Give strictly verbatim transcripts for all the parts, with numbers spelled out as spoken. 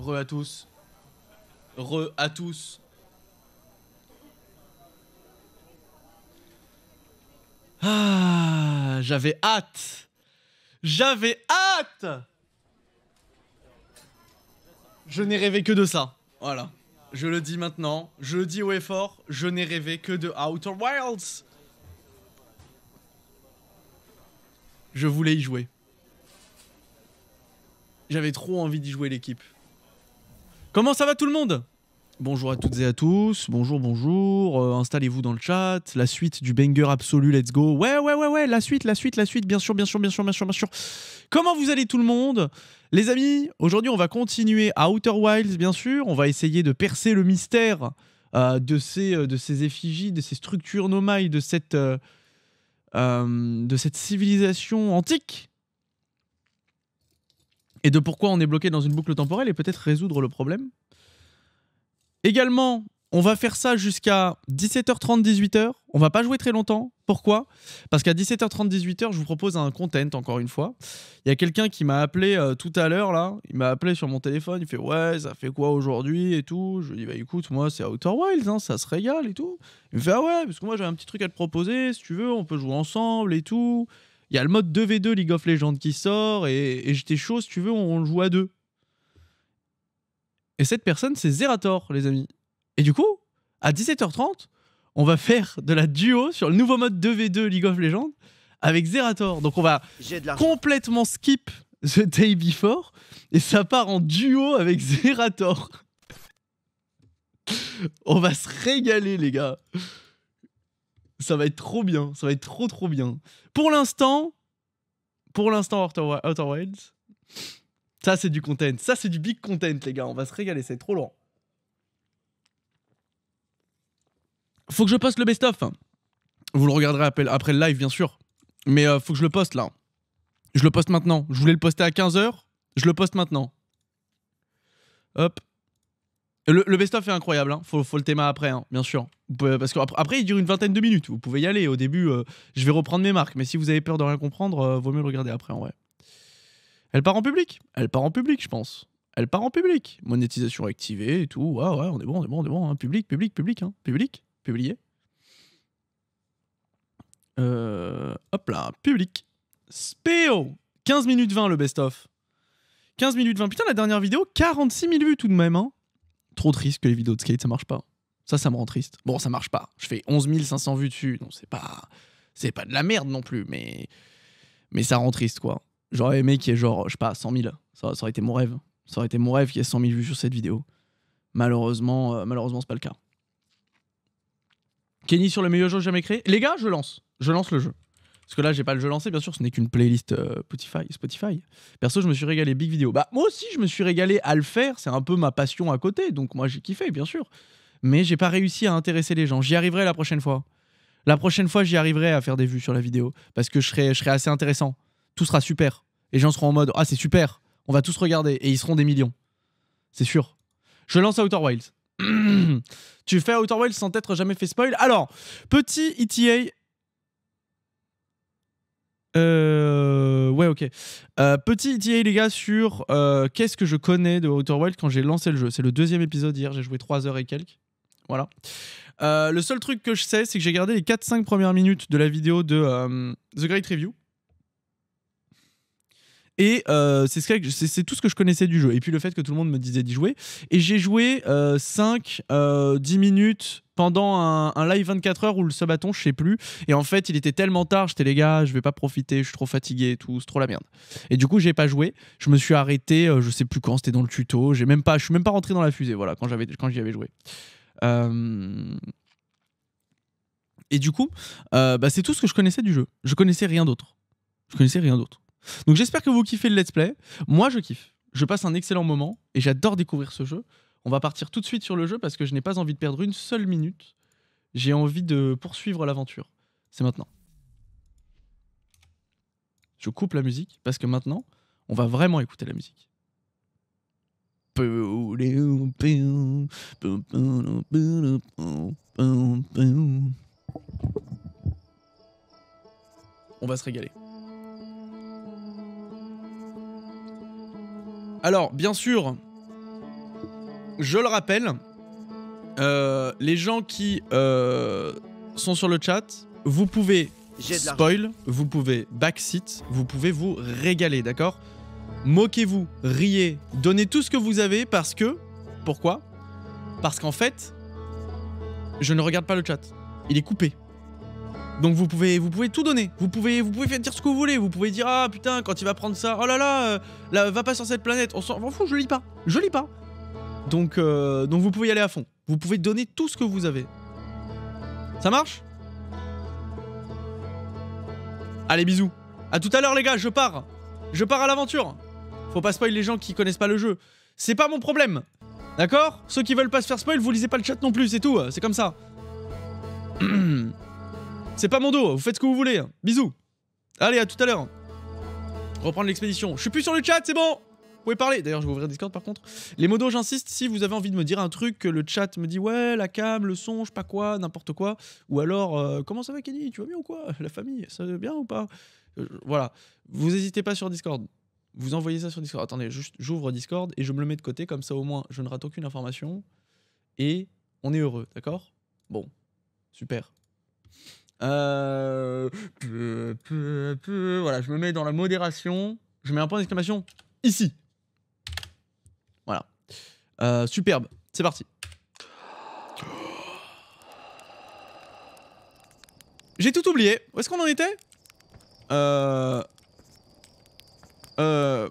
Re à tous. Re à tous. Ah, j'avais hâte. J'avais hâte. Je n'ai rêvé que de ça. Voilà. Je le dis maintenant. Je le dis haut et fort. Je n'ai rêvé que de Outer Wilds. Je voulais y jouer. J'avais trop envie d'y jouer l'équipe. Comment ça va tout le monde? Bonjour à toutes et à tous. Bonjour, bonjour. Euh, Installez-vous dans le chat. La suite du banger absolu, let's go. Ouais, ouais, ouais, ouais. La suite, la suite, la suite. Bien sûr, bien sûr, bien sûr, bien sûr, bien sûr. Comment vous allez tout le monde? Les amis, aujourd'hui on va continuer à Outer Wilds, bien sûr. On va essayer de percer le mystère euh, de, ces, euh, de ces effigies, de ces structures Nomai, de cette, euh, euh, de cette civilisation antique. Et de pourquoi on est bloqué dans une boucle temporelle et peut-être résoudre le problème. Également, on va faire ça jusqu'à dix-sept heures trente, dix-huit heures. On va pas jouer très longtemps. Pourquoi? Parce qu'à dix-sept heures trente, dix-huit heures, je vous propose un content, encore une fois. Il y a quelqu'un qui m'a appelé euh, tout à l'heure, là. Il m'a appelé sur mon téléphone. Il fait « Ouais, ça fait quoi aujourd'hui ?» et tout. Je lui dis « Bah écoute, moi, c'est Outer Wilds, hein, ça se régale et tout. » Il me fait « Ah ouais, parce que moi, j'avais un petit truc à te proposer. Si tu veux, on peut jouer ensemble et tout. » Il y a le mode deux v deux League of Legends qui sort et, et j'étais chaud, si tu veux, on, on le joue à deux. Et cette personne, c'est Zerator, les amis. Et du coup, à dix-sept heures trente, on va faire de la duo sur le nouveau mode deux v deux League of Legends avec Zerator. Donc on va complètement skip The Day Before et ça part en duo avec Zerator. On va se régaler, les gars. Ça va être trop bien, ça va être trop trop bien. Pour l'instant, pour l'instant Outer Wilds, ça c'est du content, ça c'est du big content les gars, on va se régaler, c'est trop lourd. Faut que je poste le best-of, vous le regarderez après le live bien sûr, mais euh, faut que je le poste là. Je le poste maintenant, je voulais le poster à quinze heures, je le poste maintenant. Hop. Le, le best-of est incroyable, hein. faut, faut le thème après, hein, bien sûr. Pouvez, parce qu'après, il dure une vingtaine de minutes. Vous pouvez y aller. Au début, euh, je vais reprendre mes marques. Mais si vous avez peur de rien comprendre, euh, vaut mieux le regarder après, en vrai. Elle part en public. Elle part en public, je pense. Elle part en public. Monétisation activée et tout. Ouais, ouais, on est bon, on est bon, on est bon. Hein. Public, public, public. Hein. Public, publié. Euh, hop là, public. Spéo. quinze minutes vingt, le best-of. quinze minutes vingt. Putain, la dernière vidéo, quarante-six mille vues tout de même, hein. Trop triste que les vidéos de skate, ça marche pas. Ça, ça me rend triste. Bon, ça marche pas. Je fais onze mille cinq cents vues dessus. Non, c'est pas... C'est pas de la merde non plus, mais... Mais ça rend triste, quoi. J'aurais aimé qu'il y ait genre, je sais pas, cent mille. Ça, ça aurait été mon rêve. Ça aurait été mon rêve qu'il y ait cent mille vues sur cette vidéo. Malheureusement, euh, malheureusement c'est pas le cas. Kenny sur le meilleur jeu jamais créé. Les gars, je lance. Je lance le jeu. Parce que là, j'ai pas le jeu lancé, bien sûr, ce n'est qu'une playlist euh, Spotify, Spotify. Perso, je me suis régalé big vidéo. Bah, moi aussi, je me suis régalé à le faire. C'est un peu ma passion à côté, donc moi, j'ai kiffé, bien sûr. Mais j'ai pas réussi à intéresser les gens. J'y arriverai la prochaine fois. La prochaine fois, j'y arriverai à faire des vues sur la vidéo. Parce que je serai, je serai assez intéressant. Tout sera super. Les gens seront en mode, ah, c'est super. On va tous regarder. Et ils seront des millions. C'est sûr. Je lance Outer Wilds. Tu fais Outer Wilds sans t'être jamais fait spoil. Alors, petit E T A... Euh, ouais ok euh, petit E T A les gars sur euh, qu'est-ce que je connais de Outer Wilds quand j'ai lancé le jeu. C'est le deuxième épisode hier, j'ai joué trois heures et quelques. Voilà. euh, Le seul truc que je sais, c'est que j'ai gardé les quatre cinq premières minutes de la vidéo de euh, The Great Review. Et euh, c'est ce tout ce que je connaissais du jeu. Et puis le fait que tout le monde me disait d'y jouer. Et j'ai joué euh, cinq, dix minutes pendant un, un live vingt-quatre heures où le sabaton, je sais plus. Et en fait, il était tellement tard, j'étais les gars, je vais pas profiter, je suis trop fatigué et tout, c'est trop la merde. Et du coup, j'ai pas joué. Je me suis arrêté, euh, je sais plus quand, c'était dans le tuto. J'ai même pas, je suis même pas rentré dans la fusée, voilà, quand j'avais, quand j'y avais joué. Euh... Et du coup, euh, bah, c'est tout ce que je connaissais du jeu. Je connaissais rien d'autre. Je connaissais rien d'autre. Donc j'espère que vous kiffez le let's play. Moi, je kiffe. Je passe un excellent moment et j'adore découvrir ce jeu. On va partir tout de suite sur le jeu parce que je n'ai pas envie de perdre une seule minute. J'ai envie de poursuivre l'aventure. C'est maintenant. Je coupe la musique parce que maintenant, on va vraiment écouter la musique. On va se régaler. Alors, bien sûr... je le rappelle, euh, les gens qui euh, sont sur le chat, vous pouvez spoil, vous pouvez backseat, vous pouvez vous régaler, d'accord? Moquez-vous, riez, donnez tout ce que vous avez parce que... Pourquoi? Parce qu'en fait, je ne regarde pas le chat. Il est coupé. Donc vous pouvez, vous pouvez tout donner. Vous pouvez, vous pouvez faire dire ce que vous voulez. Vous pouvez dire, ah putain, quand il va prendre ça, oh là là, euh, là va pas sur cette planète. On s'en fout, je lis pas. Je lis pas. Donc, euh, donc vous pouvez y aller à fond. Vous pouvez donner tout ce que vous avez. Ça marche? Allez, bisous. À tout à l'heure, les gars, je pars. Je pars à l'aventure. Faut pas spoil les gens qui connaissent pas le jeu. C'est pas mon problème. D'accord? Ceux qui veulent pas se faire spoil, vous lisez pas le chat non plus, c'est tout. C'est comme ça. C'est pas mon dos, vous faites ce que vous voulez. Bisous. Allez, à tout à l'heure. Reprendre l'expédition. Je suis plus sur le chat, c'est bon. Vous pouvez parler. D'ailleurs, je vais ouvrir Discord par contre. Les modos, j'insiste, si vous avez envie de me dire un truc que le chat me dit, ouais, la cam, le son, je sais pas quoi, n'importe quoi. Ou alors, euh, comment ça va, Kenny? Tu vas bien ou quoi? La famille, ça va bien ou pas? euh, Voilà. Vous hésitez pas sur Discord. Vous envoyez ça sur Discord. Attendez, j'ouvre Discord et je me le mets de côté. Comme ça, au moins, je ne rate aucune information. Et on est heureux, d'accord? Bon, super. Euh... Voilà, je me mets dans la modération. Je mets un point d'exclamation ici. Voilà. Euh, superbe. C'est parti. J'ai tout oublié. Où est-ce qu'on en était? Euh... Euh...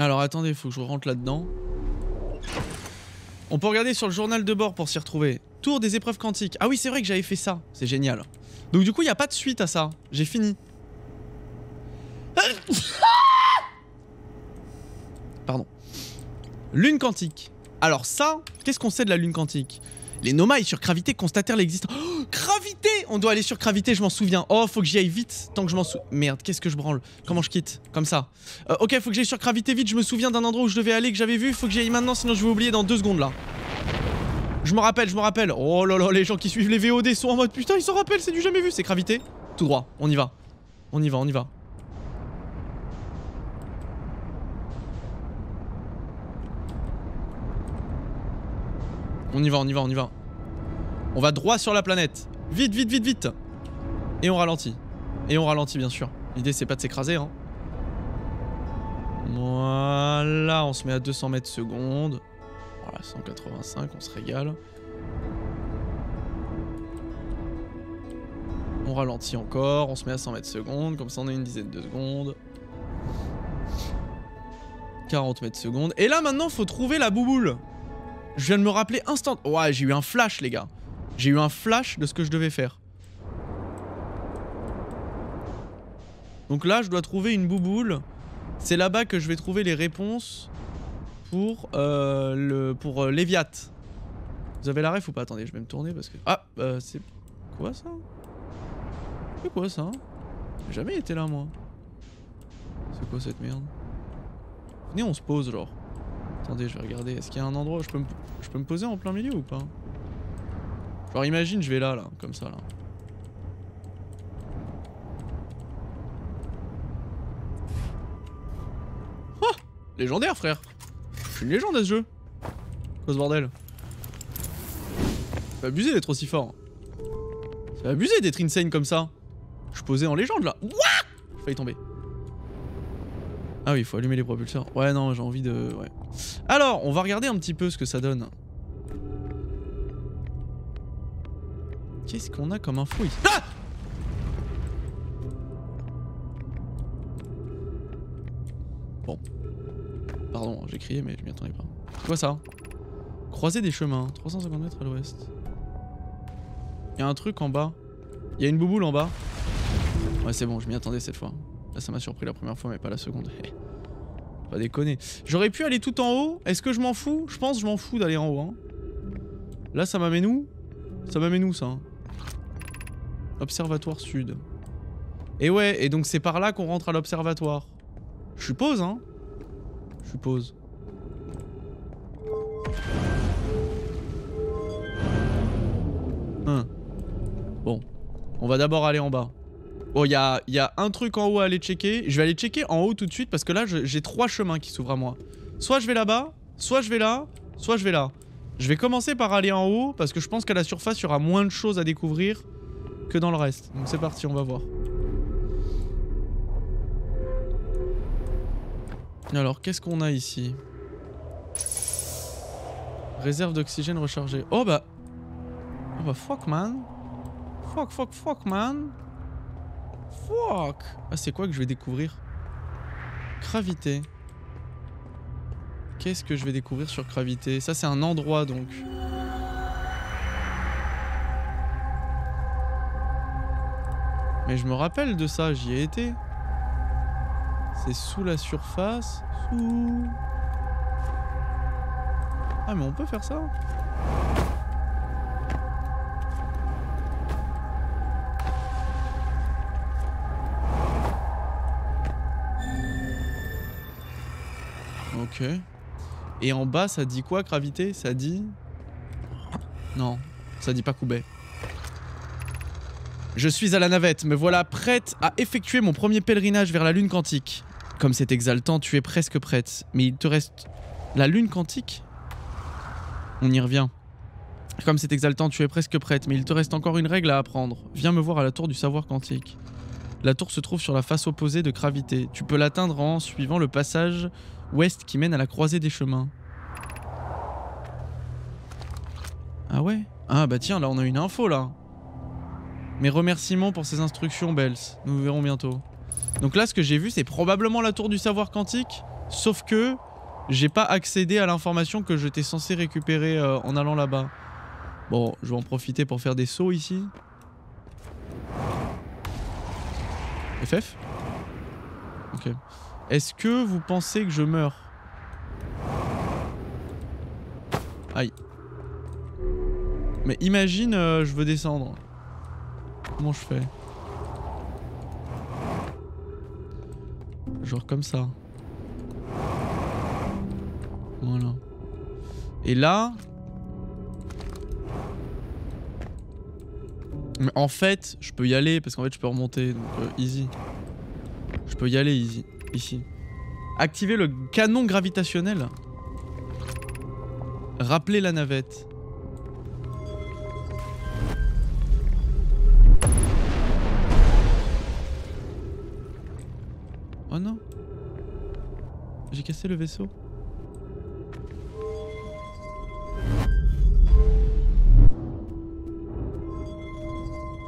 Alors attendez, faut que je rentre là-dedans. On peut regarder sur le journal de bord pour s'y retrouver. Tour des épreuves quantiques. Ah oui, c'est vrai que j'avais fait ça. C'est génial. Donc du coup, il n'y a pas de suite à ça. J'ai fini. Pardon. Lune quantique. Alors ça, qu'est-ce qu'on sait de la lune quantique? Les Nomai sur gravité constatèrent l'existence... Oh, gravité! On doit aller sur gravité, je m'en souviens. Oh, faut que j'y aille vite, tant que je m'en souviens... Merde, qu'est-ce que je branle? Comment je quitte? Comme ça. Euh, ok, faut que j'aille sur gravité vite, je me souviens d'un endroit où je devais aller, que j'avais vu. Faut que j'y aille maintenant, sinon je vais oublier dans deux secondes, là. Je m'en rappelle, je m'en rappelle. Oh là là, les gens qui suivent les V O D sont en mode... Putain, ils s'en rappellent, c'est du jamais vu, c'est gravité. Tout droit, on y va. On y va, on y va. On y va, on y va, on y va. On va droit sur la planète. Vite, vite, vite, vite. Et on ralentit. Et on ralentit, bien sûr. L'idée, c'est pas de s'écraser, hein. Voilà, on se met à deux cents mètres secondes. Voilà, cent quatre-vingt-cinq, on se régale. On ralentit encore, on se met à cent mètres secondes. Comme ça, on a une dizaine de secondes. quarante mètres secondes. Et là, maintenant, faut trouver la bouboule. Je viens de me rappeler instant... Ouais, j'ai eu un flash, les gars. J'ai eu un flash de ce que je devais faire. Donc là, je dois trouver une bouboule. C'est là-bas que je vais trouver les réponses pour euh, le pour euh, Léviath. Vous avez la ref ou pas? Attendez, je vais me tourner parce que... Ah, euh, c'est... Quoi, ça? C'est quoi, ça? J'ai jamais été là, moi. C'est quoi, cette merde? Venez, on se pose, genre. Attendez, je vais regarder. Est-ce qu'il y a un endroit où je peux me, je peux me poser en plein milieu ou pas? Genre imagine, je vais là, là, comme ça, là. Ah! Légendaire, frère! Je suis une légende à ce jeu! Quoi ce bordel? C'est abusé d'être aussi fort. C'est abusé d'être insane comme ça. Je suis posé en légende, là. Wouah! J'ai failli tomber. Ah oui, il faut allumer les propulseurs. Ouais, non, j'ai envie de... Ouais. Alors, on va regarder un petit peu ce que ça donne. Qu'est-ce qu'on a comme info ici? Ah! Bon. Pardon, j'ai crié, mais je m'y attendais pas. C'est quoi ça? Croiser des chemins, trois cent cinquante mètres à l'ouest. Il y a un truc en bas. Il y a une bouboule en bas. Ouais, c'est bon, je m'y attendais cette fois. Là, ça m'a surpris la première fois, mais pas la seconde. Pas déconner. J'aurais pu aller tout en haut. Est-ce que je m'en fous? Je pense que je m'en fous d'aller en haut. Hein. Là, ça m'amène où? Ça m'amène où, ça? Observatoire sud. Et ouais, et donc c'est par là qu'on rentre à l'observatoire. Je suppose, hein. Je suppose. Hein. Bon. On va d'abord aller en bas. Bon, il y a, y a un truc en haut à aller checker. Je vais aller checker en haut tout de suite parce que là, j'ai trois chemins qui s'ouvrent à moi. Soit je vais là-bas, soit je vais là, soit je vais là. Je vais commencer par aller en haut parce que je pense qu'à la surface, il y aura moins de choses à découvrir que dans le reste. Donc c'est parti, on va voir. Alors, qu'est-ce qu'on a ici? Réserve d'oxygène rechargée. Oh bah... Oh bah fuck, man. Fuck, fuck, fuck, man. Fuck. Ah, c'est quoi que je vais découvrir? Gravité. Qu'est-ce que je vais découvrir sur gravité? Ça, c'est un endroit, donc. Mais je me rappelle de ça, j'y ai été. C'est sous la surface. Sous... Ah, mais on peut faire ça? Ok. Et en bas, ça dit quoi, gravité? Ça dit... Non, ça dit pas Koubet. Je suis à la navette, me voilà prête à effectuer mon premier pèlerinage vers la lune quantique. Comme c'est exaltant, tu es presque prête. Mais il te reste... La lune quantique? On y revient. Comme c'est exaltant, tu es presque prête, mais il te reste encore une règle à apprendre. Viens me voir à la tour du savoir quantique. La tour se trouve sur la face opposée de gravité. Tu peux l'atteindre en suivant le passage ouest qui mène à la croisée des chemins. Ah ouais? Ah bah tiens, là on a une info là. Mes remerciements pour ces instructions, Bells. Nous verrons bientôt. Donc là, ce que j'ai vu, c'est probablement la tour du savoir quantique, sauf que j'ai pas accédé à l'information que j'étais censé récupérer euh, en allant là-bas. Bon, je vais en profiter pour faire des sauts ici. F F? Ok. Est-ce que vous pensez que je meurs? Aïe. Mais imagine, euh, je veux descendre. Comment je fais? Genre comme ça. Voilà. Et là... Mais en fait, je peux y aller parce qu'en fait, je peux remonter. Donc, euh, easy. Je peux y aller, easy. Ici. Activer le canon gravitationnel. Rappeler la navette. Oh non. J'ai cassé le vaisseau.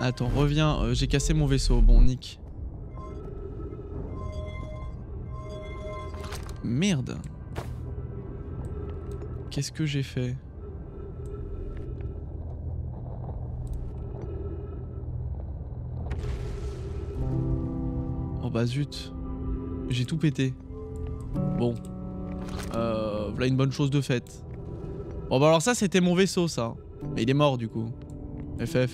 Attends, reviens. Euh, j'ai cassé mon vaisseau. Bon, nick. Merde. Qu'est-ce que j'ai fait? Oh bah zut. J'ai tout pété. Bon. Euh, voilà une bonne chose de faite. Bon bah alors ça c'était mon vaisseau ça. Mais il est mort du coup. F F.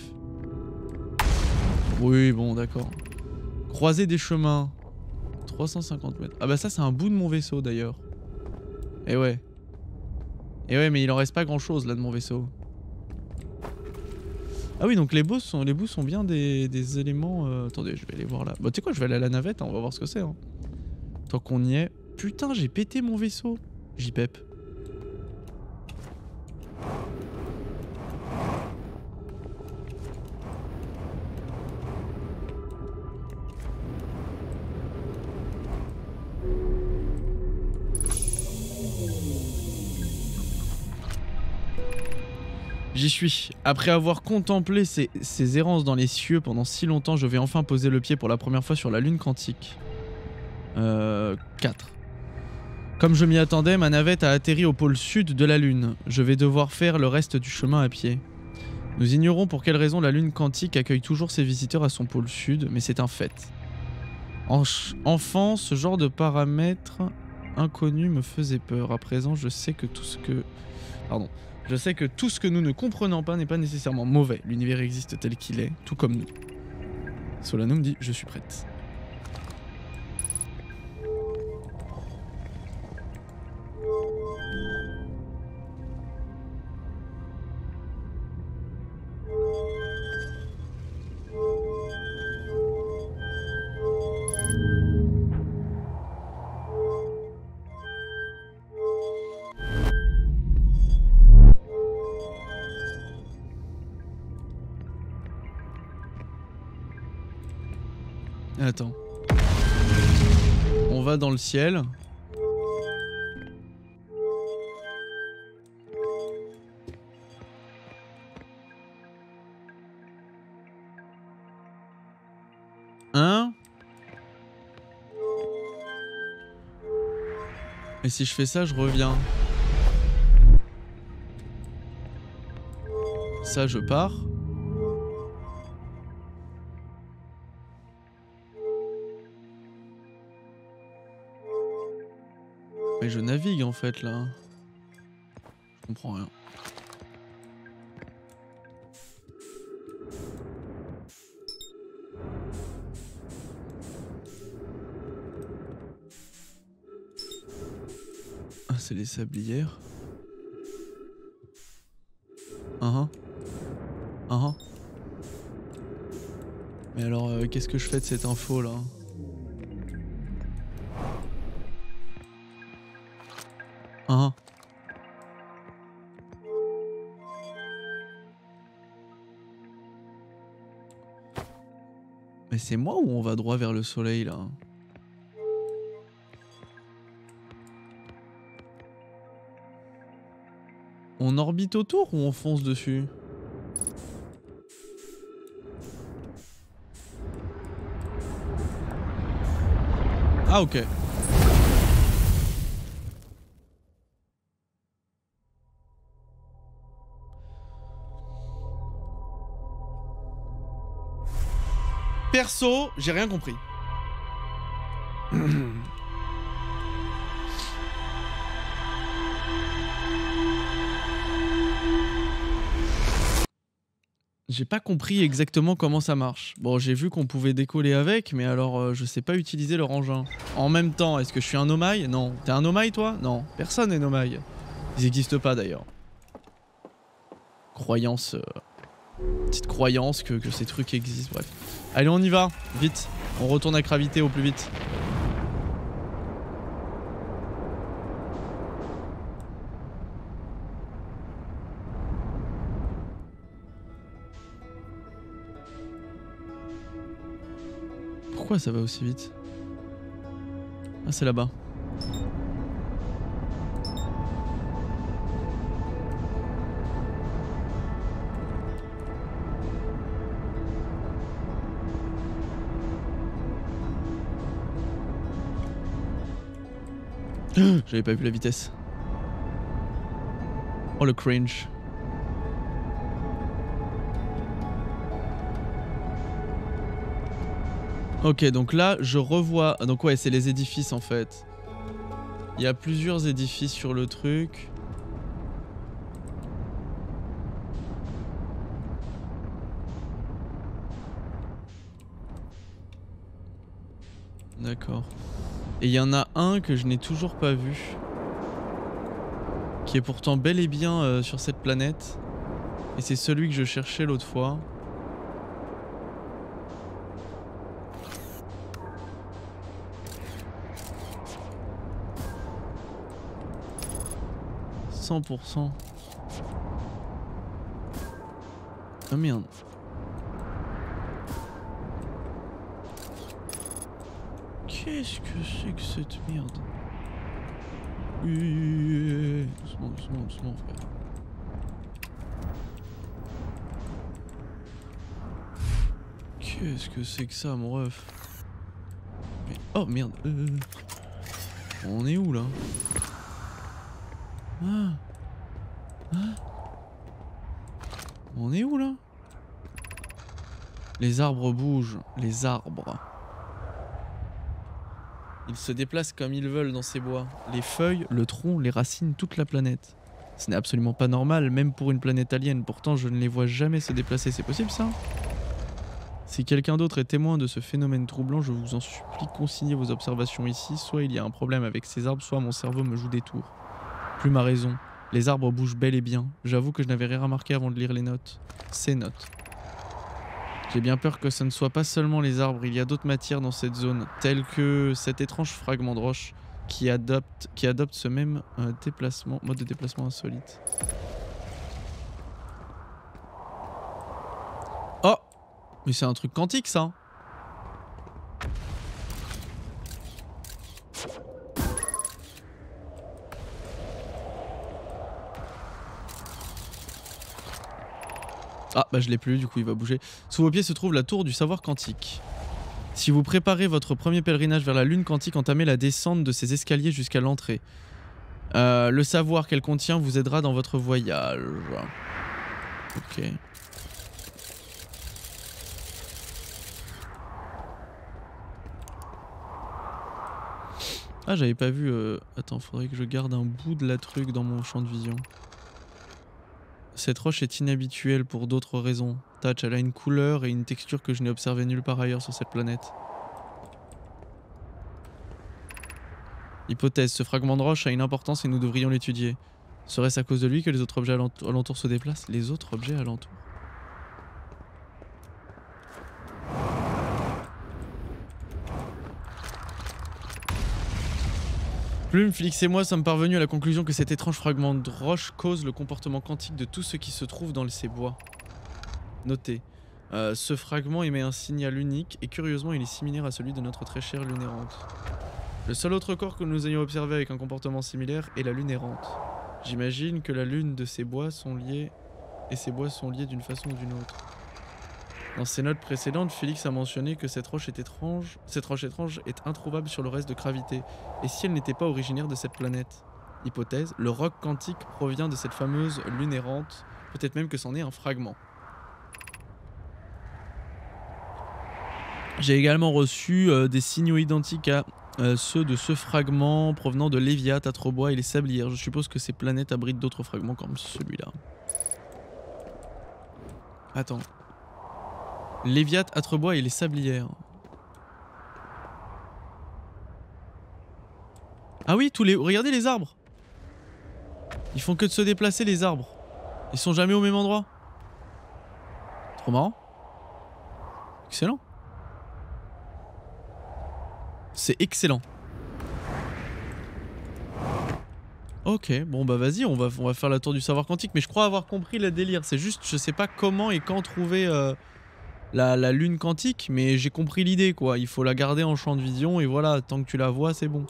Oui, bon, d'accord. Croisée des chemins. trois cent cinquante mètres. Ah bah ça, c'est un bout de mon vaisseau, d'ailleurs. Eh ouais. Eh ouais, mais il en reste pas grand-chose, là, de mon vaisseau. Ah oui, donc les bouts sont, les bouts sont bien des, des éléments... Euh, attendez, je vais aller voir là. Bah tu sais quoi, je vais aller à la navette, hein, on va voir ce que c'est. Hein. Tant qu'on y est... Putain, j'ai pété mon vaisseau. J'y pep. J'y suis. Après avoir contemplé ces, ces errances dans les cieux pendant si longtemps, je vais enfin poser le pied pour la première fois sur la lune quantique. Euh... quatre. Comme je m'y attendais, ma navette a atterri au pôle sud de la lune. Je vais devoir faire le reste du chemin à pied. Nous ignorons pour quelle raison la lune quantique accueille toujours ses visiteurs à son pôle sud, mais c'est un fait. En enfant, ce genre de paramètres inconnus me faisait peur. À présent, je sais que tout ce que... Pardon. Je sais que tout ce que nous ne comprenons pas n'est pas nécessairement mauvais. L'univers existe tel qu'il est, tout comme nous. Solanum dit « Je suis prête ». Attends. On va dans le ciel. Hein? Et si je fais ça, je reviens. Ça, je pars. Mais je navigue en fait là. Je comprends rien. Ah, c'est les sablières. Ah ah. Ah ah. Mais alors, euh, qu'est-ce que je fais de cette info là ? Ah. Mais c'est moi ou on va droit vers le soleil là? On orbite autour ou on fonce dessus? Ah ok. Perso, j'ai rien compris. J'ai pas compris exactement comment ça marche. Bon, j'ai vu qu'on pouvait décoller avec, mais alors euh, je sais pas utiliser leur engin. En même temps, est-ce que je suis un Nomai? Non. T'es un Nomai toi? Non. Personne n'est Nomai. Ils n'existent pas d'ailleurs. Croyance... Euh... Petite croyance que, que ces trucs existent, bref. Allez, on y va, vite. On retourne à gravité au plus vite. Pourquoi ça va aussi vite? Ah, c'est là-bas. J'avais pas vu la vitesse. Oh le cringe. Ok, donc là je revois... Donc ouais, c'est les édifices en fait. Il y a plusieurs édifices sur le truc. D'accord. Et il y en a un que je n'ai toujours pas vu, qui est pourtant bel et bien euh, sur cette planète. Et c'est celui que je cherchais l'autre fois. cent pour cent. Ah merde. Qu'est-ce que c'est que cette merde? Uuuuh. Doucement, doucement, doucement, frère. Qu'est-ce que c'est que ça, mon ref? Mais... Oh merde. Euh... On est où là? Ah. Ah. On est où là? Les arbres bougent, les arbres. Ils se déplacent comme ils veulent dans ces bois. Les feuilles, le tronc, les racines, toute la planète. Ce n'est absolument pas normal, même pour une planète alien. Pourtant, je ne les vois jamais se déplacer. C'est possible, ça? Si quelqu'un d'autre est témoin de ce phénomène troublant, je vous en supplie, consignez vos observations ici. Soit il y a un problème avec ces arbres, soit mon cerveau me joue des tours. Plume a raison. Les arbres bougent bel et bien. J'avoue que je n'avais rien remarqué avant de lire les notes. Ces notes. J'ai bien peur que ce ne soit pas seulement les arbres, il y a d'autres matières dans cette zone, telles que cet étrange fragment de roche qui adopte, qui adopte ce même euh, déplacement, mode de déplacement insolite. Oh! Mais c'est un truc quantique ça! Ah bah je l'ai plus, du coup il va bouger. Sous vos pieds se trouve la tour du savoir quantique. Si vous préparez votre premier pèlerinage vers la lune quantique, entamez la descente de ces escaliers jusqu'à l'entrée. Euh, le savoir qu'elle contient vous aidera dans votre voyage. Ok. Ah j'avais pas vu... Euh... Attends, faudrait que je garde un bout de la truc dans mon champ de vision. Cette roche est inhabituelle pour d'autres raisons. Tatch, elle a une couleur et une texture que je n'ai observée nulle part ailleurs sur cette planète. Hypothèse, ce fragment de roche a une importance et nous devrions l'étudier. Serait-ce à cause de lui que les autres objets alentours se déplacent? Les autres objets alentours. Plume, Flix et moi sommes parvenus à la conclusion que cet étrange fragment de roche cause le comportement quantique de tout ce qui se trouve dans ces bois. Notez, euh, ce fragment émet un signal unique et curieusement il est similaire à celui de notre très chère lune errante. Le seul autre corps que nous ayons observé avec un comportement similaire est la lune errante. J'imagine que la lune de ces bois sont liées et ces bois sont liés d'une façon ou d'une autre. Dans ses notes précédentes, Félix a mentionné que cette roche est étrange, cette roche étrange est introuvable sur le reste de gravité, et si elle n'était pas originaire de cette planète. Hypothèse, le roc quantique provient de cette fameuse lune errante, peut-être même que c'en est un fragment. J'ai également reçu euh, des signaux identiques à euh, ceux de ce fragment provenant de Léviat, Atrobois et les Sablières. Je suppose que ces planètes abritent d'autres fragments comme celui-là. Attends. Léviat, Atrebois et les Sablières. Ah oui, tous les... Regardez les arbres. Ils font que de se déplacer, les arbres. Ils sont jamais au même endroit. Trop marrant. Excellent. C'est excellent. Ok, bon bah vas-y, on va, on va faire la tour du savoir quantique. Mais je crois avoir compris le délire. C'est juste, je sais pas comment et quand trouver... Euh... La, la lune quantique, mais j'ai compris l'idée quoi, il faut la garder en champ de vision et voilà, tant que tu la vois c'est bon.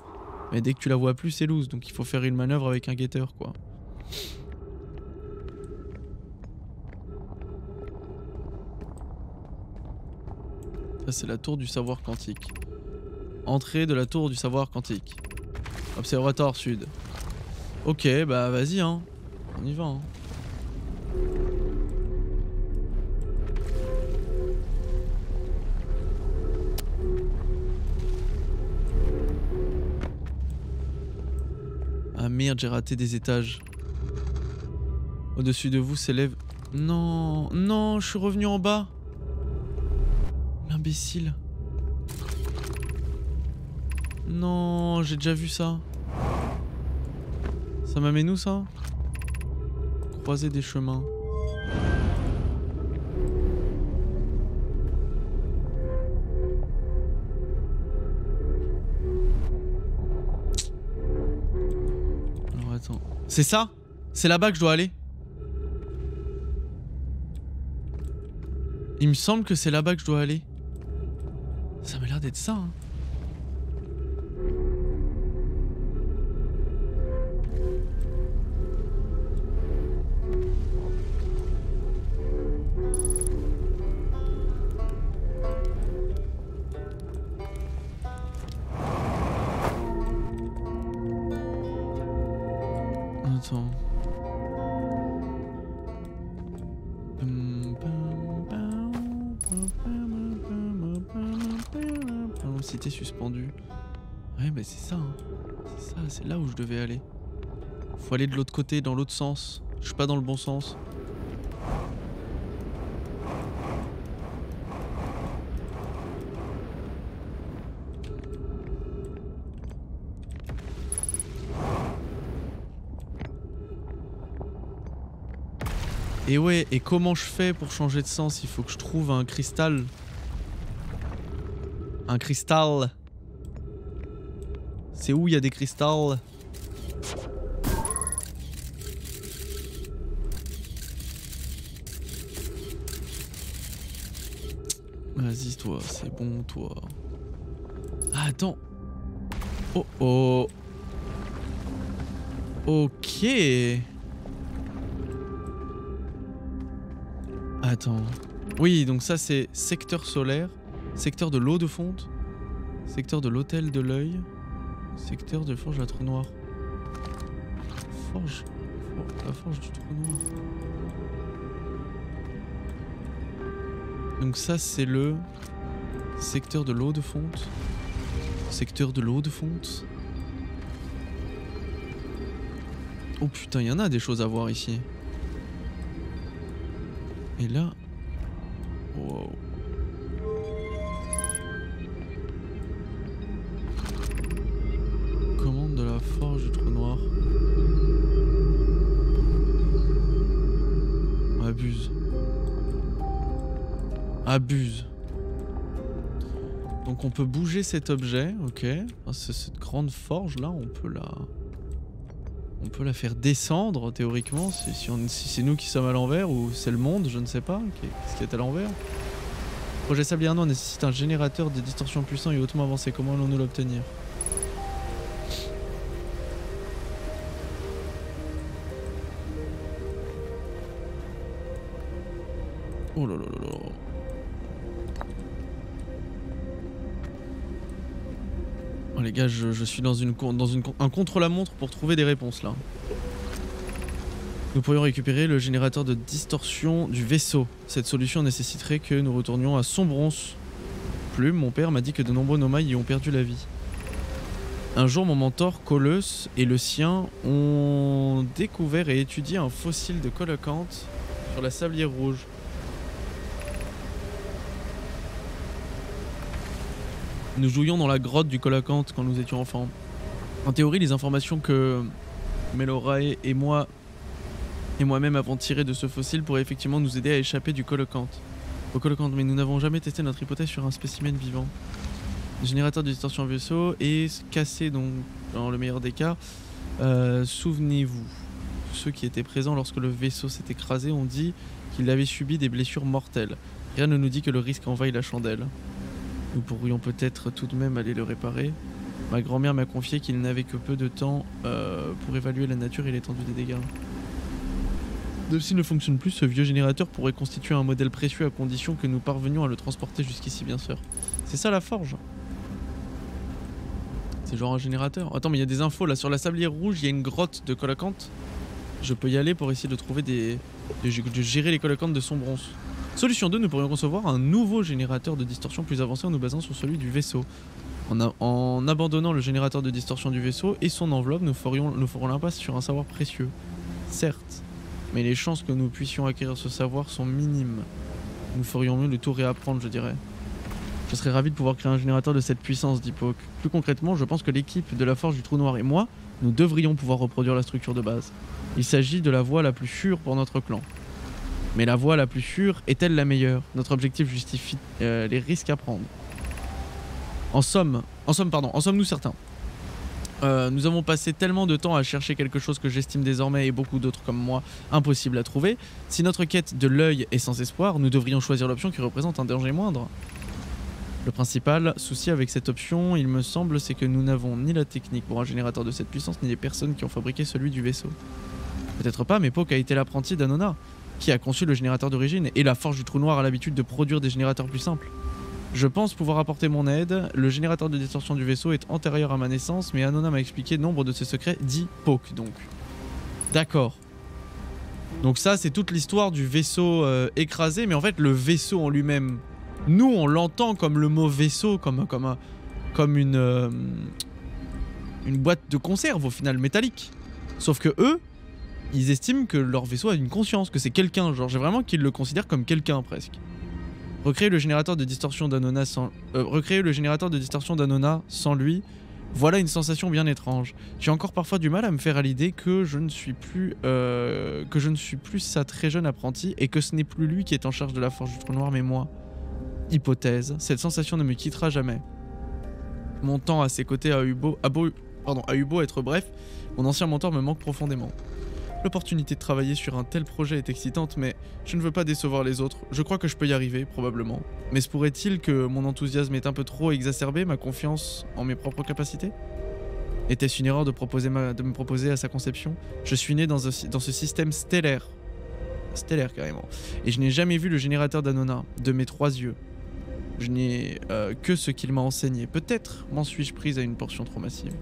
Mais dès que tu la vois plus c'est loose, donc il faut faire une manœuvre avec un guetteur quoi. Ça c'est la tour du savoir quantique. Entrée de la tour du savoir quantique. Observatoire sud. Ok bah vas-y hein, on y va hein. Ah merde, j'ai raté des étages. Au-dessus de vous s'élève... Non, non, je suis revenu en bas. L'imbécile. Non, j'ai déjà vu ça. Ça m'amène où ça? Croiser des chemins. C'est ça? C'est là-bas que je dois aller? Il me semble que c'est là-bas que je dois aller. Ça m'a l'air d'être ça, hein. Cité suspendue. Ouais, mais c'est ça, hein. C'est ça, c'est là où je devais aller. Faut aller de l'autre côté, dans l'autre sens. Je suis pas dans le bon sens. Et ouais, et comment je fais pour changer de sens? Il faut que je trouve un cristal. Un cristal. C'est où il y a des cristals? Vas-y toi, c'est bon toi. Ah, attends. Oh oh. Ok. Attends. Oui, donc ça c'est secteur solaire, secteur de l'eau de fonte, secteur de l'hôtel de l'œil, secteur de forge de la trou noire. Forge, for, la forge du trou noir. Donc ça c'est le secteur de l'eau de fonte, secteur de l'eau de fonte. Oh putain, il y en a des choses à voir ici. Et là... Wow. Commande de la forge du trou noir. Abuse. Abuse. Donc on peut bouger cet objet, ok. Cette grande forge là, on peut la... On peut la faire descendre théoriquement, si, si, si c'est nous qui sommes à l'envers ou c'est le monde, je ne sais pas, qu'est-ce qui est à l'envers. Projet Sablier Noir nécessite un générateur de distorsion puissant et hautement avancé, comment allons-nous l'obtenir? Oh là là là là. Oh les gars, je, je suis dans, une, dans une, un contre-la-montre pour trouver des réponses là. Nous pourrions récupérer le générateur de distorsion du vaisseau. Cette solution nécessiterait que nous retournions à Sombrons. Plume, mon père m'a dit que de nombreux Nomai y ont perdu la vie. Un jour, mon mentor, Coleus, et le sien ont découvert et étudié un fossile de colocante sur la sablière rouge. Nous jouions dans la grotte du colocante quand nous étions enfants. En théorie, les informations que Méloré et moi et moi-même avons tirées de ce fossile pourraient effectivement nous aider à échapper du colocante. Au colocante, mais nous n'avons jamais testé notre hypothèse sur un spécimen vivant. Le générateur de distorsion vaisseau est cassé, donc dans le meilleur des cas. Euh, Souvenez-vous, ceux qui étaient présents lorsque le vaisseau s'est écrasé ont dit qu'il avait subi des blessures mortelles. Rien ne nous dit que le risque envahit la chandelle. Nous pourrions peut-être tout de même aller le réparer. Ma grand-mère m'a confié qu'il n'avait que peu de temps euh, pour évaluer la nature et l'étendue des dégâts. Même s'il ne fonctionne plus, ce vieux générateur pourrait constituer un modèle précieux à condition que nous parvenions à le transporter jusqu'ici, bien sûr. C'est ça la forge. C'est genre un générateur. Attends, mais il y a des infos là. Sur la sablière rouge, il y a une grotte de colocante. Je peux y aller pour essayer de trouver des... de, de gérer les colocantes de son bronze. Solution deux, nous pourrions concevoir un nouveau générateur de distorsion plus avancé en nous basant sur celui du vaisseau. En, a, en abandonnant le générateur de distorsion du vaisseau et son enveloppe, nous ferions, nous ferons l'impasse sur un savoir précieux. Certes, mais les chances que nous puissions acquérir ce savoir sont minimes. Nous ferions mieux de tout réapprendre, je dirais. Je serais ravi de pouvoir créer un générateur de cette puissance, dit Pok. Plus concrètement, je pense que l'équipe de la Forge du Trou Noir et moi, nous devrions pouvoir reproduire la structure de base. Il s'agit de la voie la plus sûre pour notre clan. Mais la voie la plus sûre est-elle la meilleure? Notre objectif justifie euh, les risques à prendre. En somme, en somme, pardon, en sommes-nous certains? euh, Nous avons passé tellement de temps à chercher quelque chose que j'estime désormais, et beaucoup d'autres comme moi, impossible à trouver. Si notre quête de l'œil est sans espoir, nous devrions choisir l'option qui représente un danger moindre. Le principal souci avec cette option, il me semble, c'est que nous n'avons ni la technique pour un générateur de cette puissance, ni les personnes qui ont fabriqué celui du vaisseau. Peut-être pas, mais Pok a été l'apprenti d'Anona, qui a conçu le générateur d'origine, et la Forge du Trou Noir a l'habitude de produire des générateurs plus simples. Je pense pouvoir apporter mon aide. Le générateur de distorsion du vaisseau est antérieur à ma naissance, mais Anona m'a expliqué nombre de ses secrets, dit Pok, donc. D'accord. Donc ça, c'est toute l'histoire du vaisseau euh, écrasé, mais en fait, le vaisseau en lui-même, nous, on l'entend comme le mot vaisseau, comme, comme, un, comme une, euh, une boîte de conserve, au final, métallique. Sauf que eux, ils estiment que leur vaisseau a une conscience, que c'est quelqu'un, genre j'ai vraiment qu'ils le considèrent comme quelqu'un presque. Recréer le générateur de distorsion d'Anona sans... Euh, recréer le générateur de distorsion d'Anona sans lui, voilà une sensation bien étrange. J'ai encore parfois du mal à me faire à l'idée que je ne suis plus... Euh, que je ne suis plus sa très jeune apprentie et que ce n'est plus lui qui est en charge de la Forge du Trou Noir mais moi. Hypothèse, cette sensation ne me quittera jamais. Mon temps à ses côtés a eu beau... A beau pardon, a eu beau être bref, mon ancien mentor me manque profondément. L'opportunité de travailler sur un tel projet est excitante, mais je ne veux pas décevoir les autres. Je crois que je peux y arriver, probablement. Mais se pourrait-il que mon enthousiasme est un peu trop exacerbé, ma confiance en mes propres capacités? Était-ce une erreur de, proposer ma... de me proposer à sa conception? Je suis né dans, un... dans ce système stellaire. stellaire carrément. Et je n'ai jamais vu le générateur d'Anona de mes trois yeux. Je n'ai euh, que ce qu'il m'a enseigné. Peut-être m'en suis-je prise à une portion trop massive.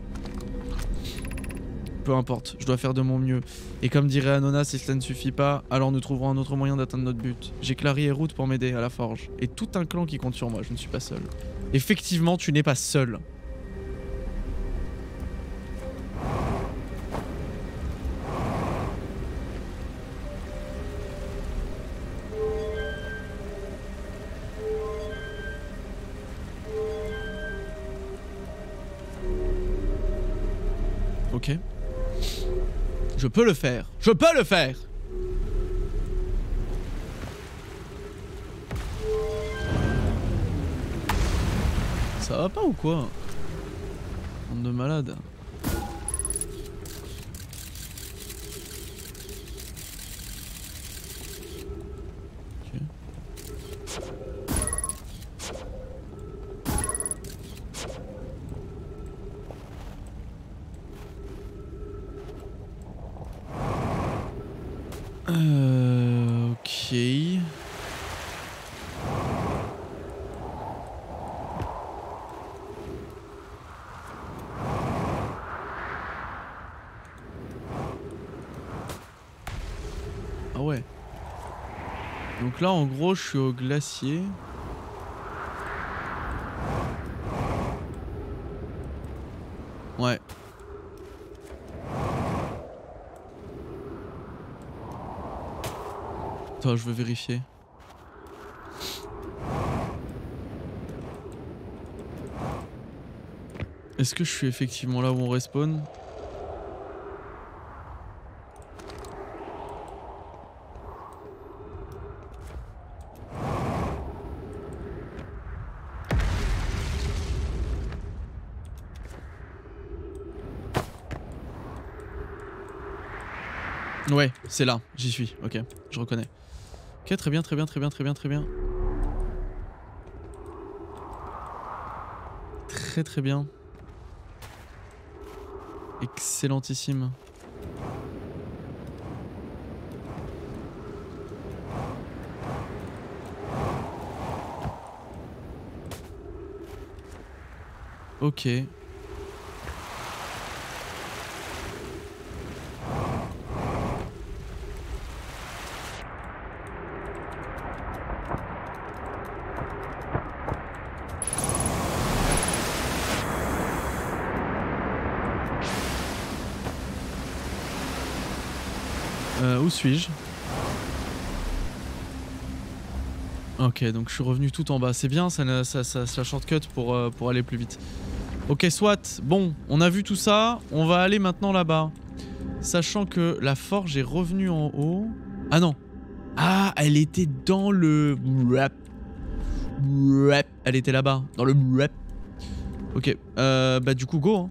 Peu importe, je dois faire de mon mieux. Et comme dirait Anona, si cela ne suffit pas, alors nous trouverons un autre moyen d'atteindre notre but. J'ai Clary et Root pour m'aider à la forge. Et tout un clan qui compte sur moi, je ne suis pas seul. Effectivement, tu n'es pas seul. Ok. Je peux le faire. Je peux le faire. Ça va pas ou quoi? Bande de malades. Ok. Euh, ok. Ah ouais. Donc là en gros je suis au glacier. Ouais. Attends, je veux vérifier. Est-ce que je suis effectivement là où on respawn? Ouais, c'est là, j'y suis, ok, je reconnais. Ok, très bien, très bien, très bien, très bien, très bien. Très très bien. Excellentissime. Ok. Où suis-je? Ok, donc je suis revenu tout en bas. C'est bien, ça, ça, ça, ça shortcut pour, euh, pour aller plus vite. Ok, soit. Bon, on a vu tout ça. On va aller maintenant là-bas. Sachant que la forge est revenue en haut. Ah non. Ah, elle était dans le... Elle était là-bas. Dans le... Ok, euh, bah du coup, go.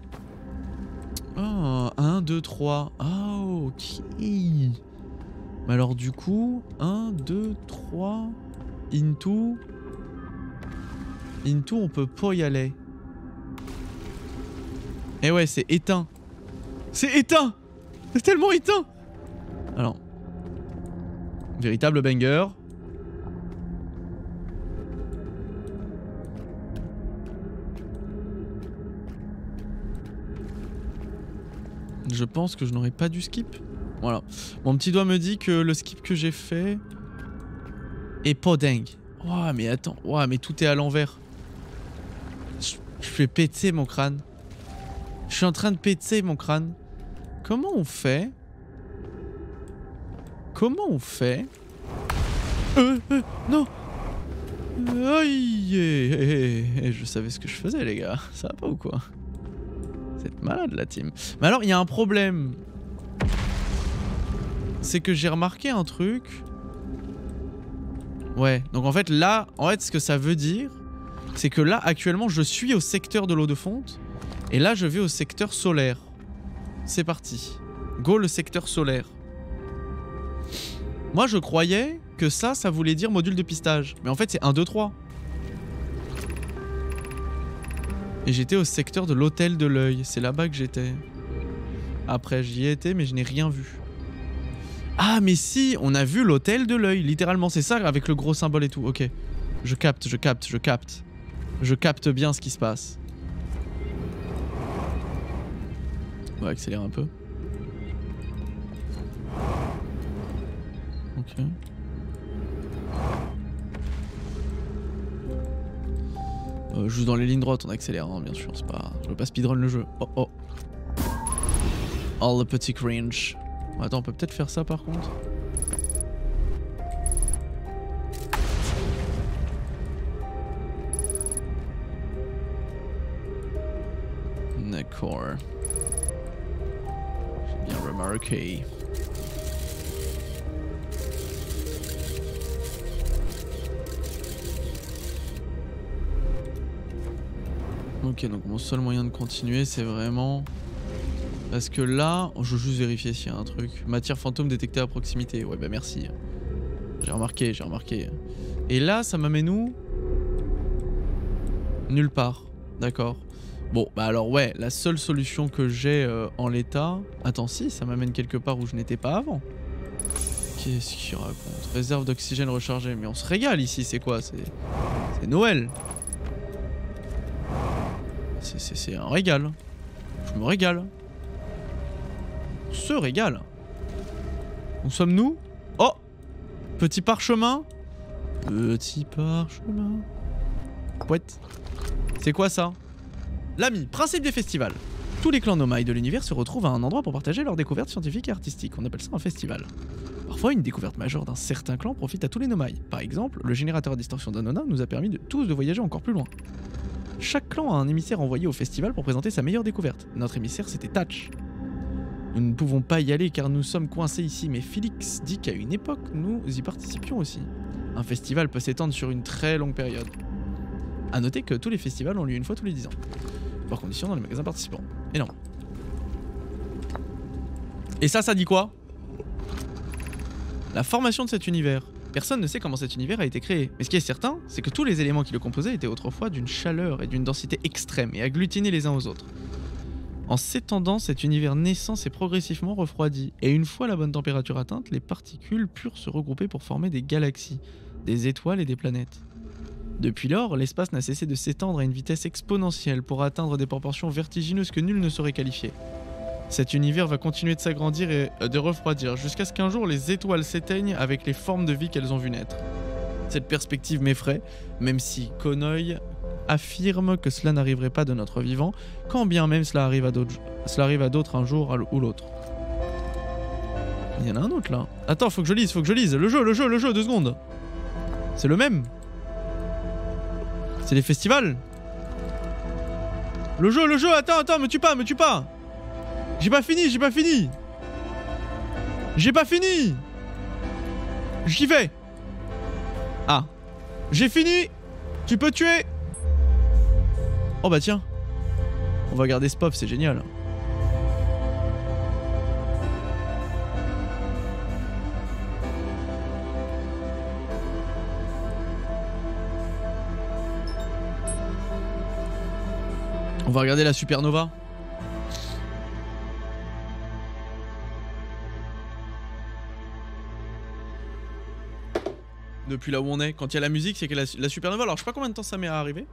Hein. Oh, un, deux, trois. Ah, ok. Mais alors du coup, un, deux, trois, into, into on peut pas y aller. Et ouais, c'est éteint. C'est éteint. C'est tellement éteint. Alors, véritable banger. Je pense que je n'aurais pas dû skip. Voilà. Mon petit doigt me dit que le skip que j'ai fait est pas dingue. Ouah, mais attends. Ouah, mais tout est à l'envers. Je, je fais péter mon crâne. Je suis en train de péter mon crâne. Comment on fait? Comment on fait? Euh, euh, non. Aïe, je savais ce que je faisais, les gars. Ça va pas ou quoi? C'est malade, la team. Mais alors, il y a un problème. C'est que j'ai remarqué un truc. Ouais, donc en fait là, en fait ce que ça veut dire, c'est que là actuellement je suis au secteur de l'eau de fonte. Et là je vais au secteur solaire. C'est parti. Go le secteur solaire. Moi je croyais que ça, ça voulait dire module de pistage. Mais en fait c'est un, deux, trois. Et j'étais au secteur de l'hôtel de l'œil. C'est là-bas que j'étais. Après j'y étais mais je n'ai rien vu. Ah mais si, on a vu l'hôtel de l'œil, littéralement, c'est ça avec le gros symbole et tout, ok. Je capte, je capte, je capte. Je capte bien ce qui se passe. On va accélérer un peu. Ok. Euh, juste dans les lignes droites on accélère, hein, bien sûr, c'est pas... Je veux pas speedrun le jeu. Oh oh. Oh le petit cringe. Attends, on peut peut-être faire ça par contre. D'accord. J'ai bien remarqué. Ok, donc mon seul moyen de continuer, c'est vraiment... Parce que là, oh, je veux juste vérifier s'il y a un truc. Matière fantôme détectée à proximité. Ouais, bah merci. J'ai remarqué, j'ai remarqué. Et là, ça m'amène où? Nulle part. D'accord. Bon, bah alors ouais, la seule solution que j'ai euh, en l'état... Attends, si, ça m'amène quelque part où je n'étais pas avant. Qu'est-ce qu'il raconte? Réserve d'oxygène rechargée. Mais on se régale ici, c'est quoi? C'est Noël. C'est un régal. Je me régale. On se régale. Où sommes-nous? Oh! Petit parchemin. Petit parchemin. Pouette. C'est quoi ça? L'ami, principe des festivals. Tous les clans Nomai de l'univers se retrouvent à un endroit pour partager leurs découvertes scientifiques et artistiques. On appelle ça un festival. Parfois, une découverte majeure d'un certain clan profite à tous les Nomai. Par exemple, le générateur à distorsion d'Anona nous a permis de tous de voyager encore plus loin. Chaque clan a un émissaire envoyé au festival pour présenter sa meilleure découverte. Notre émissaire, c'était Tatch. Nous ne pouvons pas y aller car nous sommes coincés ici, mais Flix dit qu'à une époque, nous y participions aussi. Un festival peut s'étendre sur une très longue période. A noter que tous les festivals ont lieu une fois tous les dix ans. Par condition dans les magasins participants. Énorme. Et ça, ça dit quoi? La formation de cet univers. Personne ne sait comment cet univers a été créé, mais ce qui est certain, c'est que tous les éléments qui le composaient étaient autrefois d'une chaleur et d'une densité extrême et agglutinés les uns aux autres. En s'étendant, cet univers naissant s'est progressivement refroidi, et une fois la bonne température atteinte, les particules purent se regrouper pour former des galaxies, des étoiles et des planètes. Depuis lors, l'espace n'a cessé de s'étendre à une vitesse exponentielle pour atteindre des proportions vertigineuses que nul ne saurait qualifier. Cet univers va continuer de s'agrandir et de refroidir, jusqu'à ce qu'un jour les étoiles s'éteignent avec les formes de vie qu'elles ont vu naître. Cette perspective m'effraie, même si Conoy affirme que cela n'arriverait pas de notre vivant, quand bien même cela arrive à d'autres, cela arrive à d'autres un jour ou l'autre. Il y en a un autre là. Attends, faut que je lise, faut que je lise. Le jeu, le jeu, le jeu, deux secondes. C'est le même. C'est les festivals. Le jeu, le jeu, attends, attends, me tue pas, me tue pas. J'ai pas fini, j'ai pas fini. J'ai pas fini. J'y vais. Ah. J'ai fini. Tu peux tuer. Oh bah tiens. On va regarder ce pop, c'est génial. On va regarder la supernova. Depuis là où on est, quand il y a la musique, c'est que la, la supernova, alors je sais pas combien de temps ça met à arriver.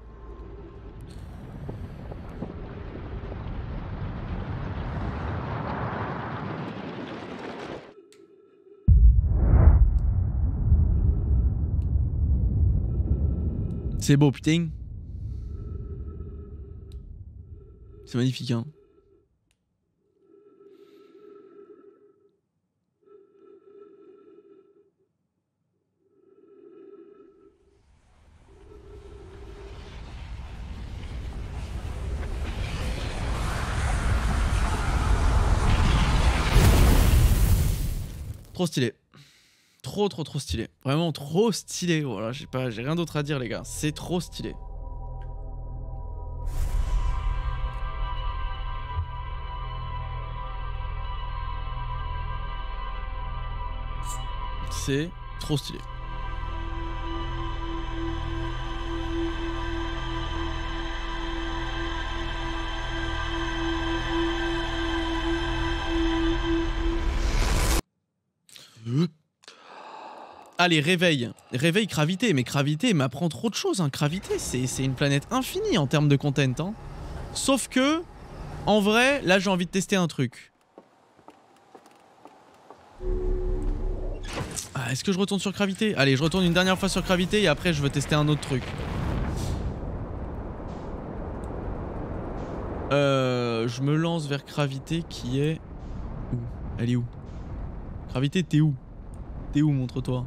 C'est beau putain. C'est magnifique hein. Trop stylé, trop trop trop stylé, vraiment trop stylé. Voilà, j'ai pas, j'ai rien d'autre à dire les gars, c'est trop stylé. C'est trop stylé. Allez, réveil. Réveil Gravité. Mais Gravité m'apprend trop de choses. Hein. Gravité, c'est une planète infinie en termes de content. Hein. Sauf que, en vrai, là j'ai envie de tester un truc. Ah, est-ce que je retourne sur Gravité? Allez, je retourne une dernière fois sur Gravité et après je veux tester un autre truc. Euh, je me lance vers Gravité qui est... Où? Elle est où? Gravité, t'es où? T'es où? Montre-toi.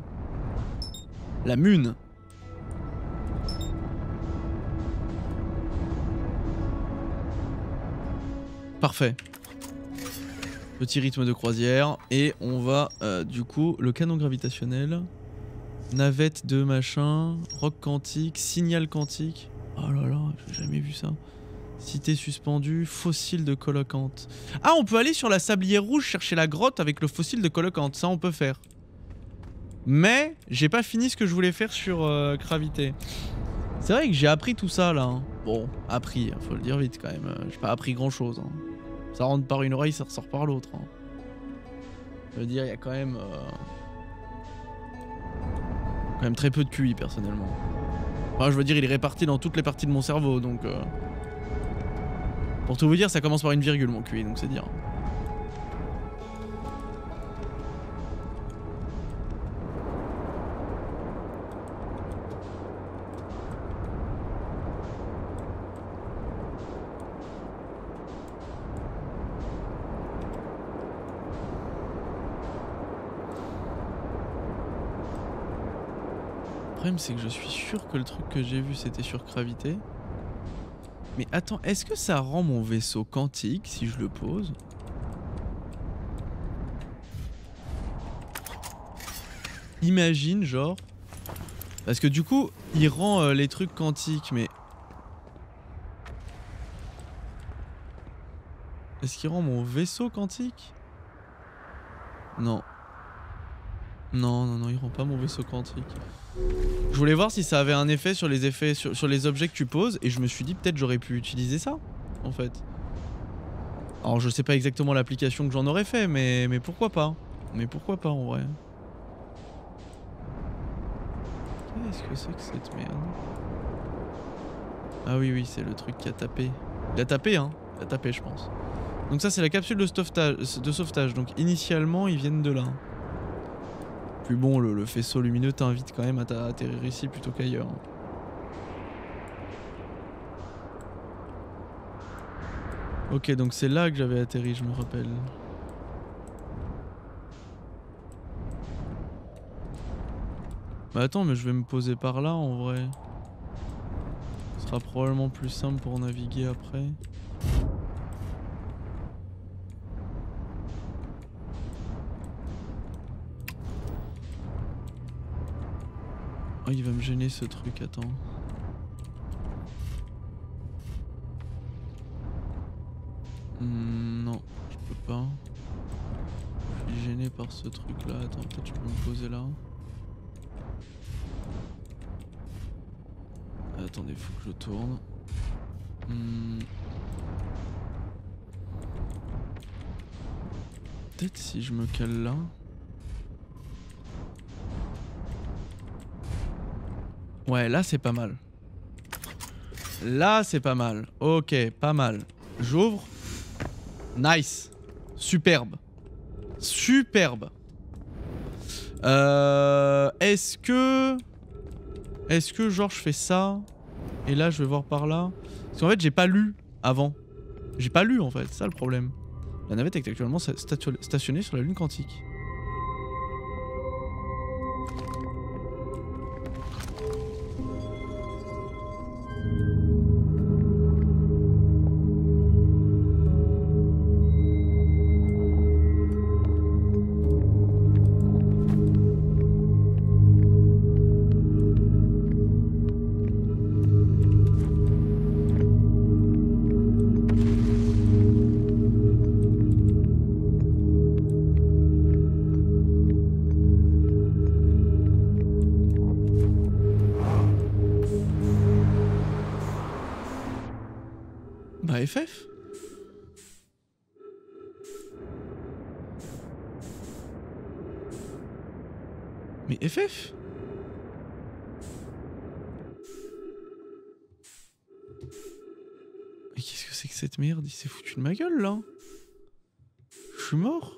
La Mune. Parfait. Petit rythme de croisière. Et on va, euh, du coup, le canon gravitationnel. Navette de machin. Roc quantique. Signal quantique. Oh là là, j'ai jamais vu ça. Cité suspendue. Fossile de colocante. Ah, on peut aller sur la sablière rouge chercher la grotte avec le fossile de colocante. Ça, on peut faire. Mais j'ai pas fini ce que je voulais faire sur euh, Gravité. C'est vrai que j'ai appris tout ça là. Hein. Bon, appris, faut le dire vite quand même. J'ai pas appris grand chose. Hein. Ça rentre par une oreille, ça ressort par l'autre. Hein. Je veux dire, il y a quand même. Euh... quand même très peu de Q I personnellement. Enfin, je veux dire, il est réparti dans toutes les parties de mon cerveau donc. Euh... Pour tout vous dire, ça commence par une virgule mon Q I donc c'est dire. Le problème c'est que je suis sûr que le truc que j'ai vu c'était sur Gravité. Mais attends, est-ce que ça rend mon vaisseau quantique si je le pose? Imagine genre... Parce que du coup, il rend euh, les trucs quantiques mais... Est-ce qu'il rend mon vaisseau quantique? Non. Non, non, non, il rend pas mon vaisseau quantique. Je voulais voir si ça avait un effet sur les effets sur, sur les objets que tu poses et je me suis dit peut-être j'aurais pu utiliser ça en fait. Alors je sais pas exactement l'application que j'en aurais fait mais, mais pourquoi pas. Mais pourquoi pas en vrai. Qu'est-ce que c'est que cette merde? Ah oui oui c'est le truc qui a tapé. Il a tapé hein. Il a tapé je pense. Donc ça c'est la capsule de sauvetage, de sauvetage donc initialement ils viennent de là. Puis bon, le, le faisceau lumineux t'invite quand même à atterrir ici plutôt qu'ailleurs. Ok, donc c'est là que j'avais atterri, je me rappelle. Bah attends, mais je vais me poser par là en vrai. Ce sera probablement plus simple pour naviguer après. Oh, il va me gêner ce truc, attends. Mmh, non, je peux pas. Je suis gêné par ce truc là, attends, peut-être je peux me poser là. Attendez, faut que je tourne. Mmh. Peut-être si je me cale là. Ouais, là c'est pas mal. Là c'est pas mal. Ok, pas mal. J'ouvre. Nice. Superbe. Superbe. Euh, Est-ce que... Est-ce que genre je fais ça? Et là je vais voir par là. Parce qu'en fait j'ai pas lu avant. J'ai pas lu en fait, c'est ça le problème. La navette est actuellement stationnée sur la lune quantique. F F? Mais F F? Mais qu'est-ce que c'est que cette merde? Il s'est foutu de ma gueule là. Je suis mort.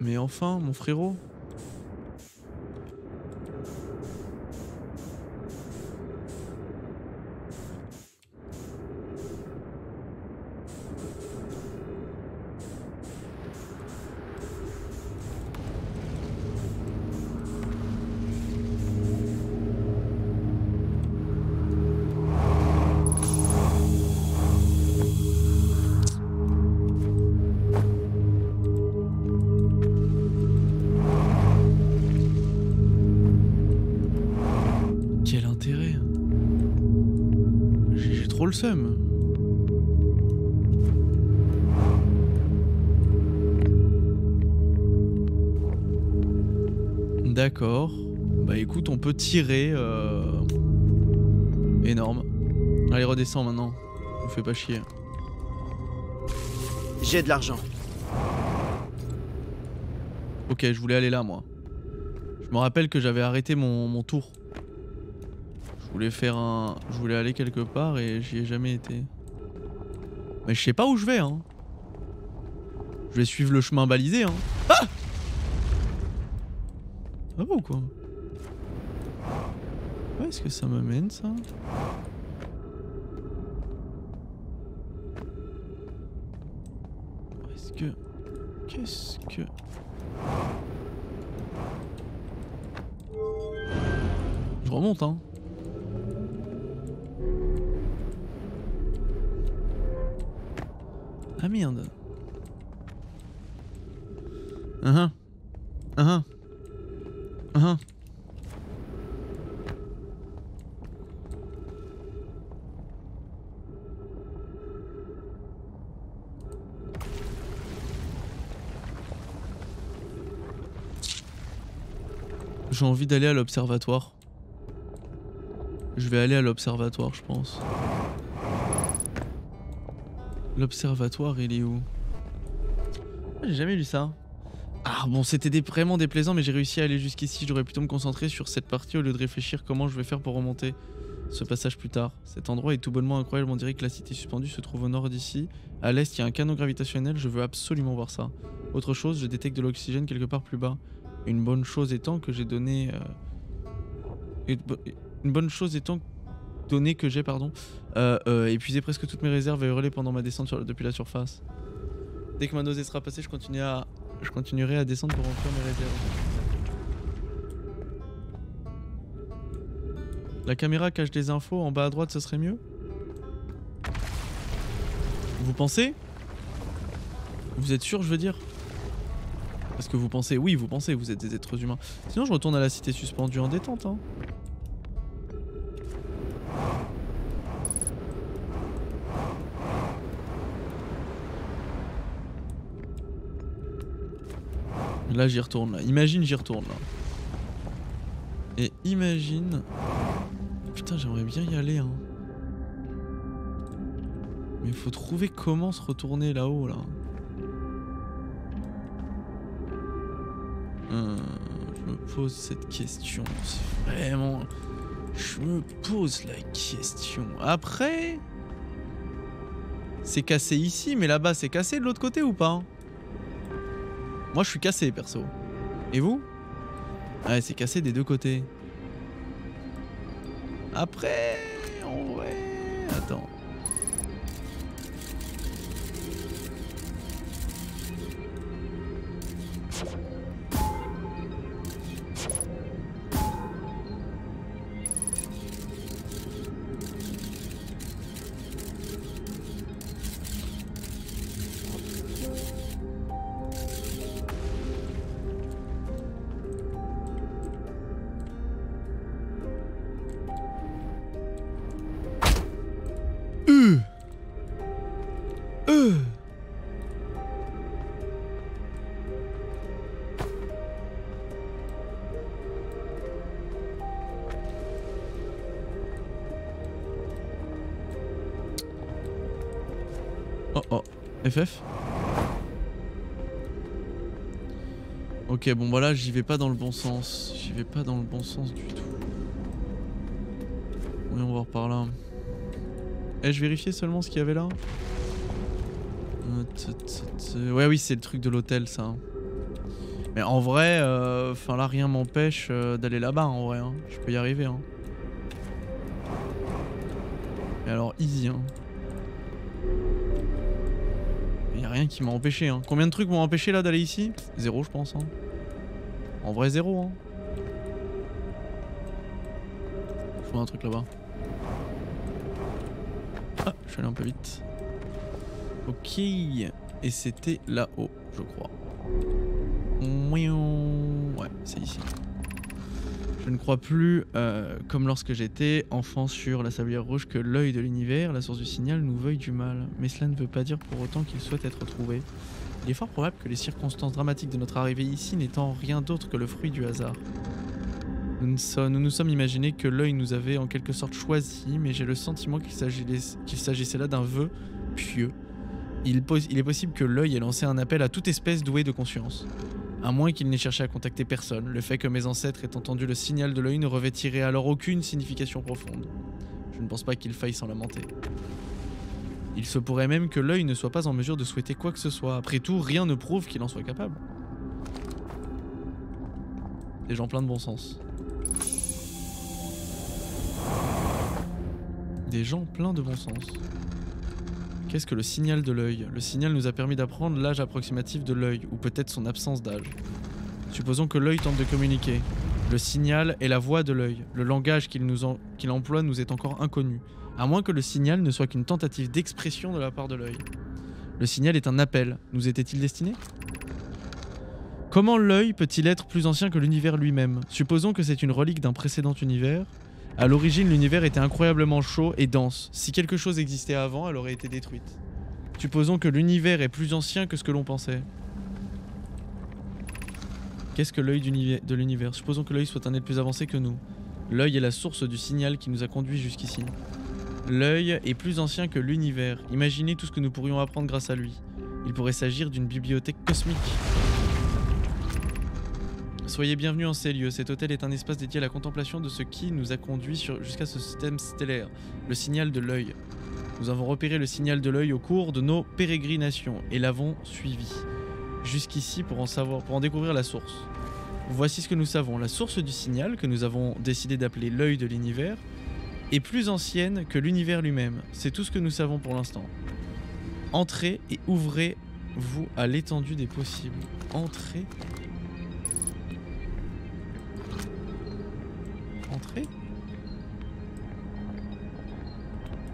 Mais enfin, mon frérot. D'accord. Bah écoute, on peut tirer. Euh... Énorme. Allez, redescends maintenant. On fait pas chier. J'ai de l'argent. Ok, je voulais aller là, moi. Je me rappelle que j'avais arrêté mon, mon tour. Je voulais faire un... Je voulais aller quelque part et j'y ai jamais été. Mais je sais pas où je vais, hein. Je vais suivre le chemin balisé, hein. Ah! Ah bon, quoi. Où est-ce que ça me mène, ça? Est-ce que... Qu'est-ce que... Je remonte, hein. Ah merde. Ah ah. Ah ah. Uh-huh. J'ai envie d'aller à l'observatoire. Je vais aller à l'observatoire, je pense. L'observatoire, il est où? J'ai jamais lu ça. Ah bon, c'était des, vraiment déplaisant, mais j'ai réussi à aller jusqu'ici. J'aurais plutôt me concentrer sur cette partie au lieu de réfléchir comment je vais faire pour remonter ce passage plus tard. Cet endroit est tout bonnement incroyable. On dirait que la cité suspendue se trouve au nord d'ici. À l'est, il y a un canot gravitationnel. Je veux absolument voir ça. Autre chose, je détecte de l'oxygène quelque part plus bas. Une bonne chose étant que j'ai donné... Euh... Une bonne chose étant... Donné que j'ai, pardon. Euh, euh, épuisé presque toutes mes réserves et hurlé pendant ma descente sur... depuis la surface. Dès que ma nausée sera passée, je continue à... Je continuerai à descendre pour remplir mes réserves. La caméra cache des infos, en bas à droite ce serait mieux? Vous pensez? Vous êtes sûr, je veux dire? Parce que vous pensez, oui vous pensez, vous êtes des êtres humains. Sinon je retourne à la cité suspendue en détente, hein. Là j'y retourne là, imagine j'y retourne là. Et imagine... Putain, j'aimerais bien y aller, hein. Mais faut trouver comment se retourner là-haut là. Hum, je me pose cette question, c'est vraiment... Je me pose la question. Après... C'est cassé ici, mais là-bas c'est cassé de l'autre côté ou pas? Moi je suis cassé perso. Et vous? Ouais, c'est cassé des deux côtés. Après, en vrai... Attends. F F. Ok, bon voilà, bah j'y vais pas dans le bon sens. J'y vais pas dans le bon sens du tout. Oui, on va voir par là. Ai-je vérifié seulement ce qu'il y avait là? Ouais, oui, c'est le truc de l'hôtel, ça. Mais en vrai, enfin euh, là, rien m'empêche euh, d'aller là-bas, en vrai. Hein. Je peux y arriver. Hein. Et alors, easy. Hein. Il n'y a rien qui m'a empêché. Hein. Combien de trucs m'ont empêché là d'aller ici? Zéro, je pense. Hein. En vrai, zéro. Hein. Je vois un truc là-bas. Ah, je suis allé un peu vite. Ok. Et c'était là-haut, je crois. Ouais, c'est ici. Je ne crois plus, euh, comme lorsque j'étais enfant sur la sablière rouge, que l'œil de l'univers, la source du signal, nous veuille du mal. Mais cela ne veut pas dire pour autant qu'il souhaite être trouvé. Il est fort probable que les circonstances dramatiques de notre arrivée ici n'étant rien d'autre que le fruit du hasard. Nous nous, nous sommes imaginés que l'œil nous avait en quelque sorte choisi, mais j'ai le sentiment qu'il s'agissait là d'un vœu pieux. Il, il est possible que l'œil ait lancé un appel à toute espèce douée de conscience. À moins qu'il n'ait cherché à contacter personne, le fait que mes ancêtres aient entendu le signal de l'œil ne revêtirait alors aucune signification profonde. Je ne pense pas qu'il faille s'en lamenter. Il se pourrait même que l'œil ne soit pas en mesure de souhaiter quoi que ce soit. Après tout, rien ne prouve qu'il en soit capable. Des gens pleins de bon sens. Des gens pleins de bon sens. Qu'est-ce que le signal de l'œil? Le signal nous a permis d'apprendre l'âge approximatif de l'œil, ou peut-être son absence d'âge. Supposons que l'œil tente de communiquer. Le signal est la voix de l'œil. Le langage qu'il nous en... qu'il emploie nous est encore inconnu. À moins que le signal ne soit qu'une tentative d'expression de la part de l'œil. Le signal est un appel. Nous était-il destiné? Comment l'œil peut-il être plus ancien que l'univers lui-même? Supposons que c'est une relique d'un précédent univers. A l'origine, l'univers était incroyablement chaud et dense. Si quelque chose existait avant, elle aurait été détruite. Supposons que l'univers est plus ancien que ce que l'on pensait. Qu'est-ce que l'œil de l'univers? Supposons que l'œil soit un être plus avancé que nous. L'œil est la source du signal qui nous a conduits jusqu'ici. L'œil est plus ancien que l'univers. Imaginez tout ce que nous pourrions apprendre grâce à lui. Il pourrait s'agir d'une bibliothèque cosmique. Soyez bienvenus en ces lieux, cet hôtel est un espace dédié à la contemplation de ce qui nous a conduits jusqu'à ce système stellaire, le signal de l'œil. Nous avons repéré le signal de l'œil au cours de nos pérégrinations et l'avons suivi jusqu'ici pour en savoir, pour en découvrir la source. Voici ce que nous savons, la source du signal que nous avons décidé d'appeler l'œil de l'univers est plus ancienne que l'univers lui-même, c'est tout ce que nous savons pour l'instant. Entrez et ouvrez-vous à l'étendue des possibles. Entrez.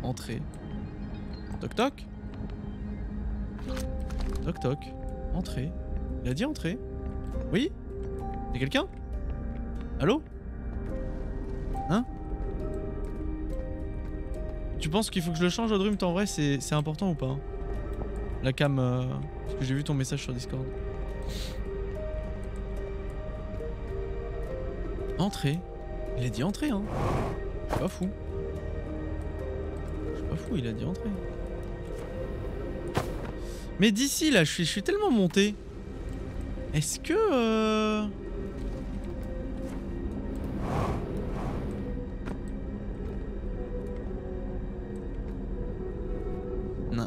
Entrée. Toc toc. Toc toc. Entrée. Il a dit entrée. Oui? Y'a quelqu'un? Allô? Hein? Tu penses qu'il faut que je le change, Odrumt? En vrai, c'est important ou pas? La cam... Euh, parce que j'ai vu ton message sur Discord. Entrée. Il a dit entrée, hein. Je suis pas fou. Fou, il a dit entrer. Mais d'ici là, je suis, je suis tellement monté. Est-ce que... Euh... Non.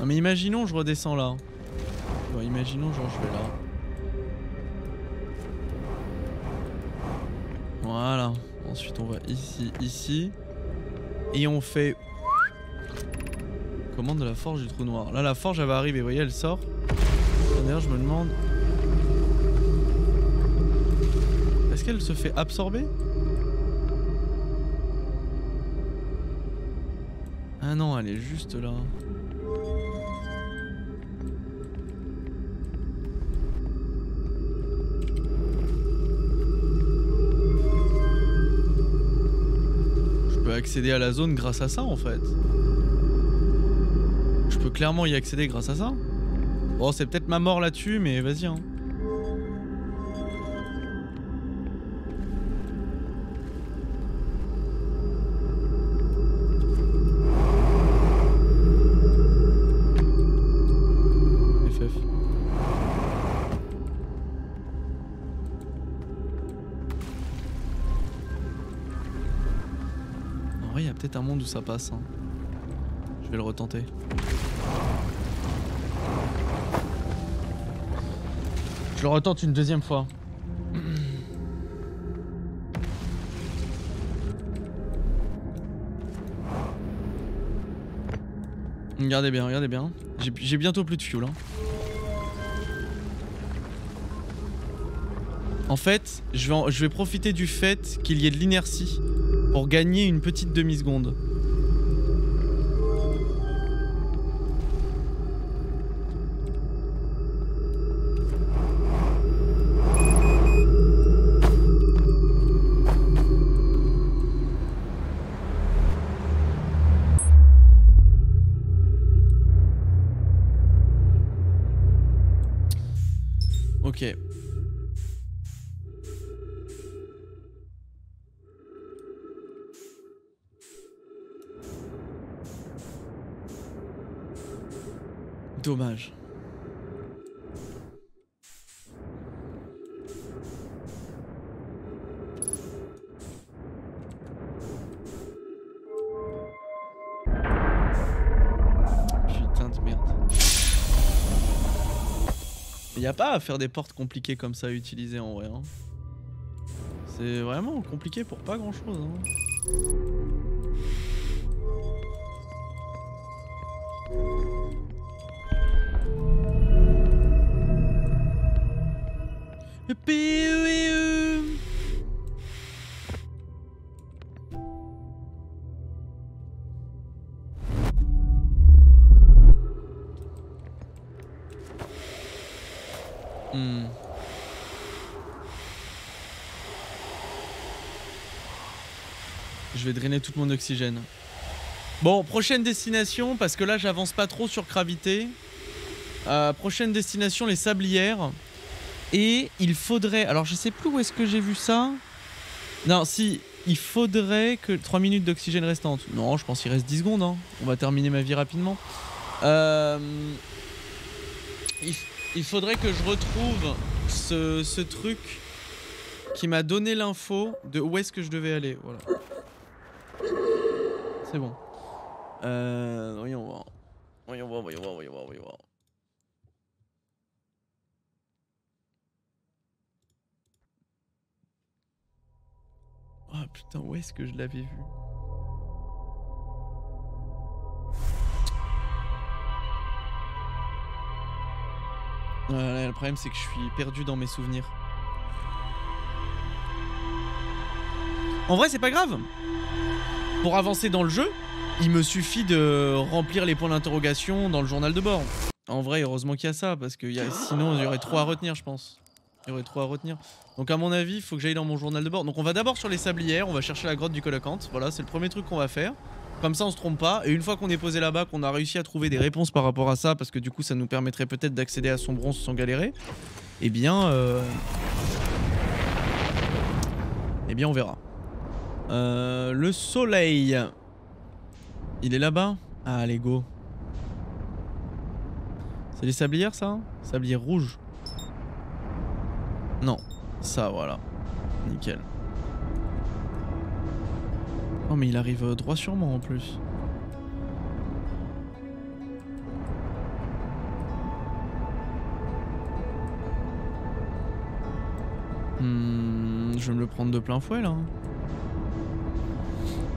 Non mais imaginons je redescends là. Bon, imaginons genre je vais là. Voilà, ensuite on va ici, ici, et on fait commande de la forge du trou noir. Là la forge elle va arriver, vous voyez elle sort. D'ailleurs je me demande, est-ce qu'elle se fait absorber? Ah non, elle est juste là. Accéder à la zone grâce à ça en fait. Je peux clairement y accéder grâce à ça. Bon c'est peut-être ma mort là-dessus mais vas-y hein. peut-être un monde où ça passe. Hein. Je vais le retenter. Je le retente une deuxième fois. Regardez bien, regardez bien. J'ai bientôt plus de fuel. Hein. En fait, je vais, en, je vais profiter du fait qu'il y ait de l'inertie pour gagner une petite demi-seconde. Ok. Dommage. Putain de merde. Y'a pas à faire des portes compliquées comme ça à utiliser en vrai. Hein. C'est vraiment compliqué pour pas grand chose. Hein. Hmm. Je vais drainer tout mon oxygène. Bon, prochaine destination, parce que là j'avance pas trop sur gravité. Euh, prochaine destination, les sablières. Et il faudrait... Alors je sais plus où est-ce que j'ai vu ça. Non, si, il faudrait que... trois minutes d'oxygène restantes. Non, je pense qu'il reste dix secondes. Hein. On va terminer ma vie rapidement. Euh... Il, il faudrait que je retrouve ce, ce truc qui m'a donné l'info de où est-ce que je devais aller. Voilà. C'est bon. Euh... Voyons voir. Voyons voir, voyons voir, voyons voir, voyons voir. Ah oh, putain, où est-ce que je l'avais vu? Voilà, le problème c'est que je suis perdu dans mes souvenirs. En vrai c'est pas grave. Pour avancer dans le jeu, il me suffit de remplir les points d'interrogation dans le journal de bord. En vrai heureusement qu'il y a ça, parce que y a... sinon il y aurait trop à retenir je pense. Il y aurait trop à retenir. Donc à mon avis, il faut que j'aille dans mon journal de bord. Donc on va d'abord sur les sablières, on va chercher la grotte du colocante. Voilà, c'est le premier truc qu'on va faire. Comme ça, on se trompe pas. Et une fois qu'on est posé là-bas, qu'on a réussi à trouver des réponses par rapport à ça, parce que du coup, ça nous permettrait peut-être d'accéder à son bronze sans galérer, eh bien... Euh... Eh bien, on verra. Euh, le soleil. Il est là-bas? Ah, allez, go. C'est les sablières, ça? Sablières rouges. Non, ça voilà, nickel. Oh mais il arrive droit sur moi en plus. Hmm, je vais me le prendre de plein fouet là.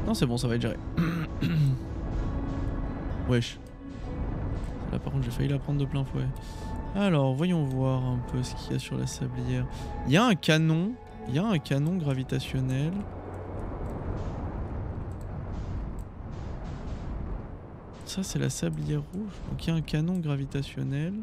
Non c'est bon, ça va être géré. Wesh. Là par contre j'ai failli la prendre de plein fouet. Alors, voyons voir un peu ce qu'il y a sur la sablière. Il y a un canon. Il y a un canon gravitationnel. Ça, c'est la sablière rouge. Donc, il y a un canon gravitationnel.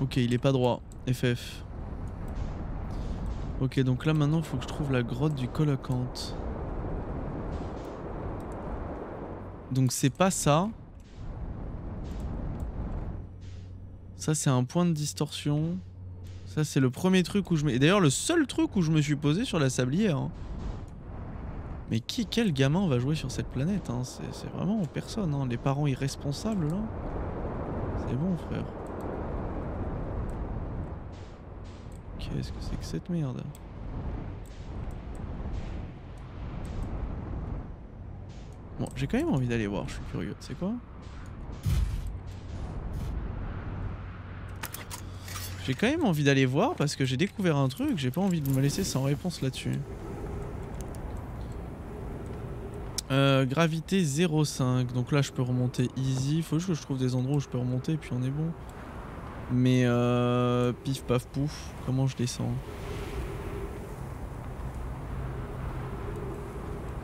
Ok, il est pas droit, F F. Ok, donc là maintenant faut que je trouve la grotte du colocante. Donc c'est pas ça. Ça c'est un point de distorsion. Ça c'est le premier truc où je me... Et d'ailleurs le seul truc où je me suis posé sur la sablière. Hein. Mais qui, quel gamin va jouer sur cette planète hein? C'est vraiment personne. Hein. Les parents irresponsables là. C'est bon frère. Qu'est-ce que c'est que cette merde? Bon, j'ai quand même envie d'aller voir, je suis curieux, tu sais quoi? J'ai quand même envie d'aller voir parce que j'ai découvert un truc, j'ai pas envie de me laisser sans réponse là-dessus. Euh, gravité zéro virgule cinq, donc là je peux remonter easy, faut juste que je trouve des endroits où je peux remonter et puis on est bon. Mais euh, pif paf pouf, comment je descends?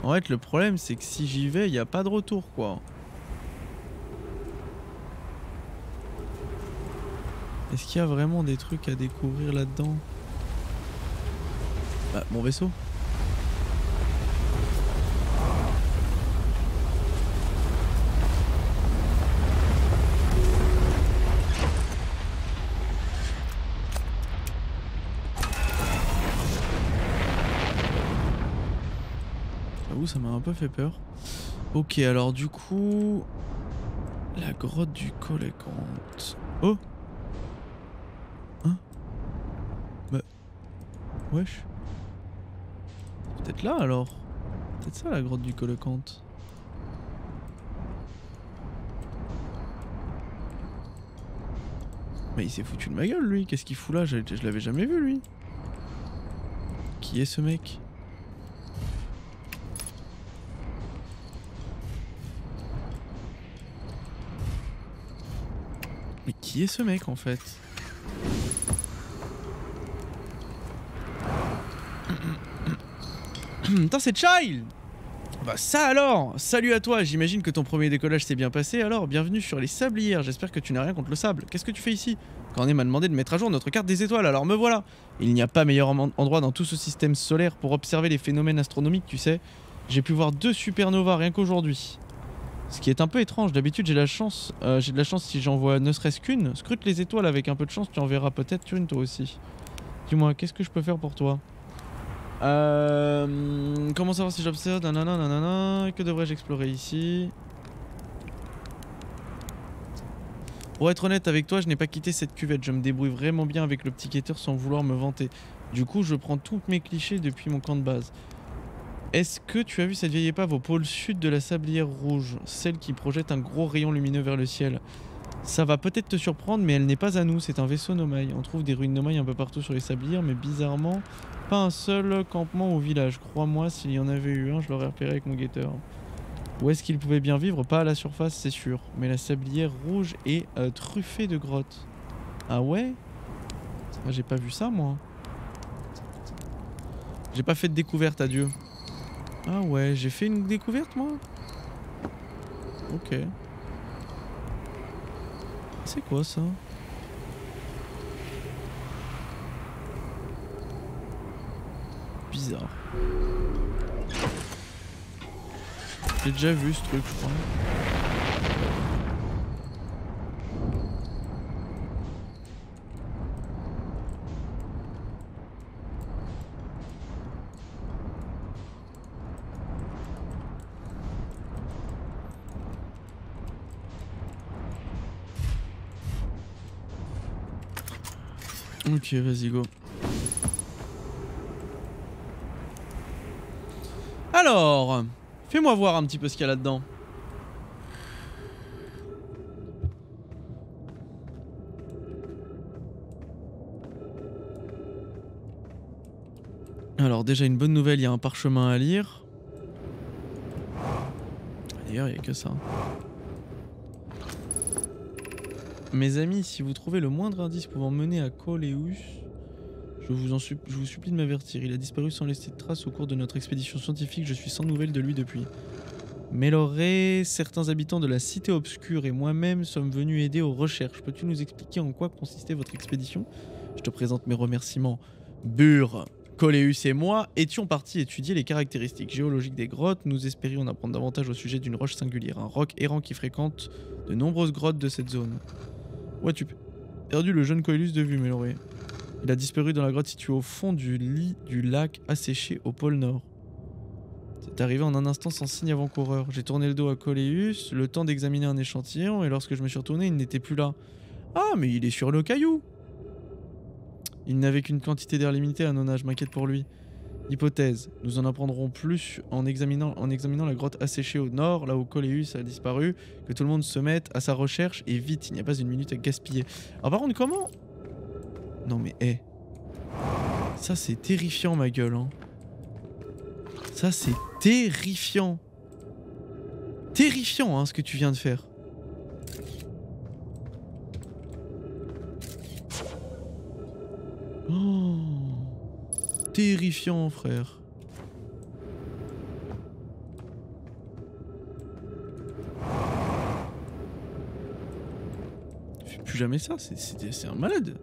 En fait le problème c'est que si j'y vais, il n'y a pas de retour quoi. Est-ce qu'il y a vraiment des trucs à découvrir là-dedans? Bah mon vaisseau. Ça m'a un peu fait peur. Ok, alors du coup... La grotte du collecante... Oh! Hein? Bah... Wesh. Peut-être là alors? Peut-être ça la grotte du collecante. Mais il s'est foutu de ma gueule lui, qu'est-ce qu'il fout là? Je, je l'avais jamais vu lui. Qui est ce mec? Mais qui est ce mec en fait? Putain c'est Child! Bah ça alors! Salut à toi, j'imagine que ton premier décollage s'est bien passé, alors bienvenue sur les sablières, j'espère que tu n'as rien contre le sable. Qu'est-ce que tu fais ici? Corné m'a demandé de mettre à jour notre carte des étoiles, alors me voilà! Il n'y a pas meilleur endroit dans tout ce système solaire pour observer les phénomènes astronomiques, tu sais. J'ai pu voir deux supernovas rien qu'aujourd'hui. Ce qui est un peu étrange, d'habitude j'ai la chance, euh, j'ai de la chance si j'en vois ne serait-ce qu'une. Scrute les étoiles avec un peu de chance, tu en verras peut-être une toi aussi. Dis-moi, qu'est-ce que je peux faire pour toi? Euh... Comment savoir si j'observe? Nanana, nanana, que devrais-je explorer ici? Pour être honnête avec toi, je n'ai pas quitté cette cuvette, je me débrouille vraiment bien avec le petit quêteur sans vouloir me vanter. Du coup, je prends tous mes clichés depuis mon camp de base. Est-ce que tu as vu cette vieille épave au pôle sud de la sablière rouge? Celle qui projette un gros rayon lumineux vers le ciel. Ça va peut-être te surprendre, mais elle n'est pas à nous, c'est un vaisseau Nomai. On trouve des ruines Nomai un peu partout sur les sablières, mais bizarrement, pas un seul campement au village. Crois-moi, s'il y en avait eu un, je l'aurais repéré avec mon guetteur. Où est-ce qu'ils pouvaient bien vivre? Pas à la surface, c'est sûr. Mais la sablière rouge est euh, truffée de grottes. Ah ouais? Ah, j'ai pas vu ça, moi. J'ai pas fait de découverte, adieu. Ah ouais, j'ai fait une découverte moi. Ok. C'est quoi ça? Bizarre. J'ai déjà vu ce truc je crois. Ok, vas-y, go. Alors, fais-moi voir un petit peu ce qu'il y a là-dedans. Alors, déjà, une bonne nouvelle, il y a un parchemin à lire. D'ailleurs, il n'y a que ça. Mes amis, si vous trouvez le moindre indice pouvant mener à Coleus, je vous, en supplie, je vous supplie de m'avertir. Il a disparu sans laisser de traces au cours de notre expédition scientifique. Je suis sans nouvelles de lui depuis. Méloré, certains habitants de la cité obscure et moi-même sommes venus aider aux recherches. Peux-tu nous expliquer en quoi consistait votre expédition? Je te présente mes remerciements. Bure, Coleus et moi étions partis étudier les caractéristiques géologiques des grottes. Nous espérions en apprendre davantage au sujet d'une roche singulière, un roc errant qui fréquente de nombreuses grottes de cette zone. Ouais, tu perdu le jeune Coleus de vue, Méloré. Il a disparu dans la grotte située au fond du lit du lac asséché au pôle nord. C'est arrivé en un instant sans signe avant-coureur. J'ai tourné le dos à Coleus, le temps d'examiner un échantillon, et lorsque je me suis retourné, il n'était plus là. Ah, mais il est sur le caillou! Il n'avait qu'une quantité d'air limitée, Anona, je m'inquiète pour lui. Hypothèse, nous en apprendrons plus en examinant, en examinant la grotte asséchée au nord, là où Coleus a disparu, que tout le monde se mette à sa recherche, et vite, il n'y a pas une minute à gaspiller. Alors par contre, comment... Non mais, hé. Hey. Ça, c'est terrifiant, ma gueule, hein. Ça, c'est terrifiant. Terrifiant, hein, ce que tu viens de faire. Oh. Terrifiant, frère. Fais plus jamais ça, c'est un malade.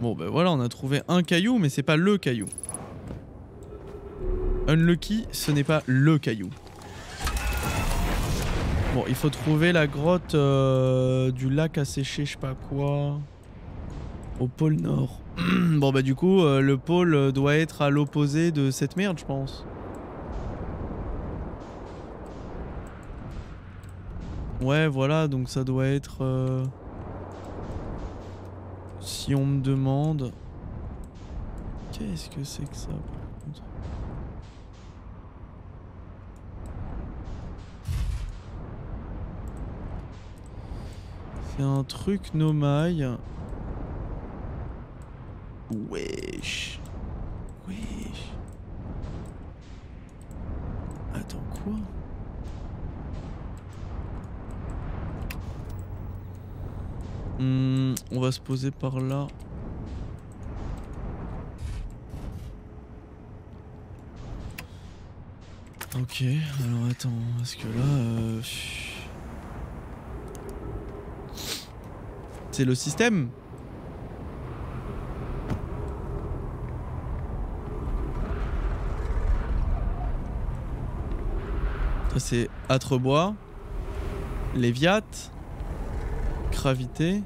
Bon ben voilà, on a trouvé un caillou, mais c'est pas le caillou. Unlucky, ce n'est pas le caillou. Bon, il faut trouver la grotte euh, du lac asséché, je sais pas quoi, au pôle nord. Bon bah du coup, euh, le pôle doit être à l'opposé de cette merde, je pense. Ouais, voilà, donc ça doit être... Euh... Si on me demande... Qu'est-ce que c'est que ça, par contre ? C'est un truc Nomai. Wesh. Wesh. Attends, quoi ? Hum, on va se poser par là. Ok, alors attends, est-ce que là... Euh... C'est le système? Ça c'est Atrebois, Léviat, Gravité.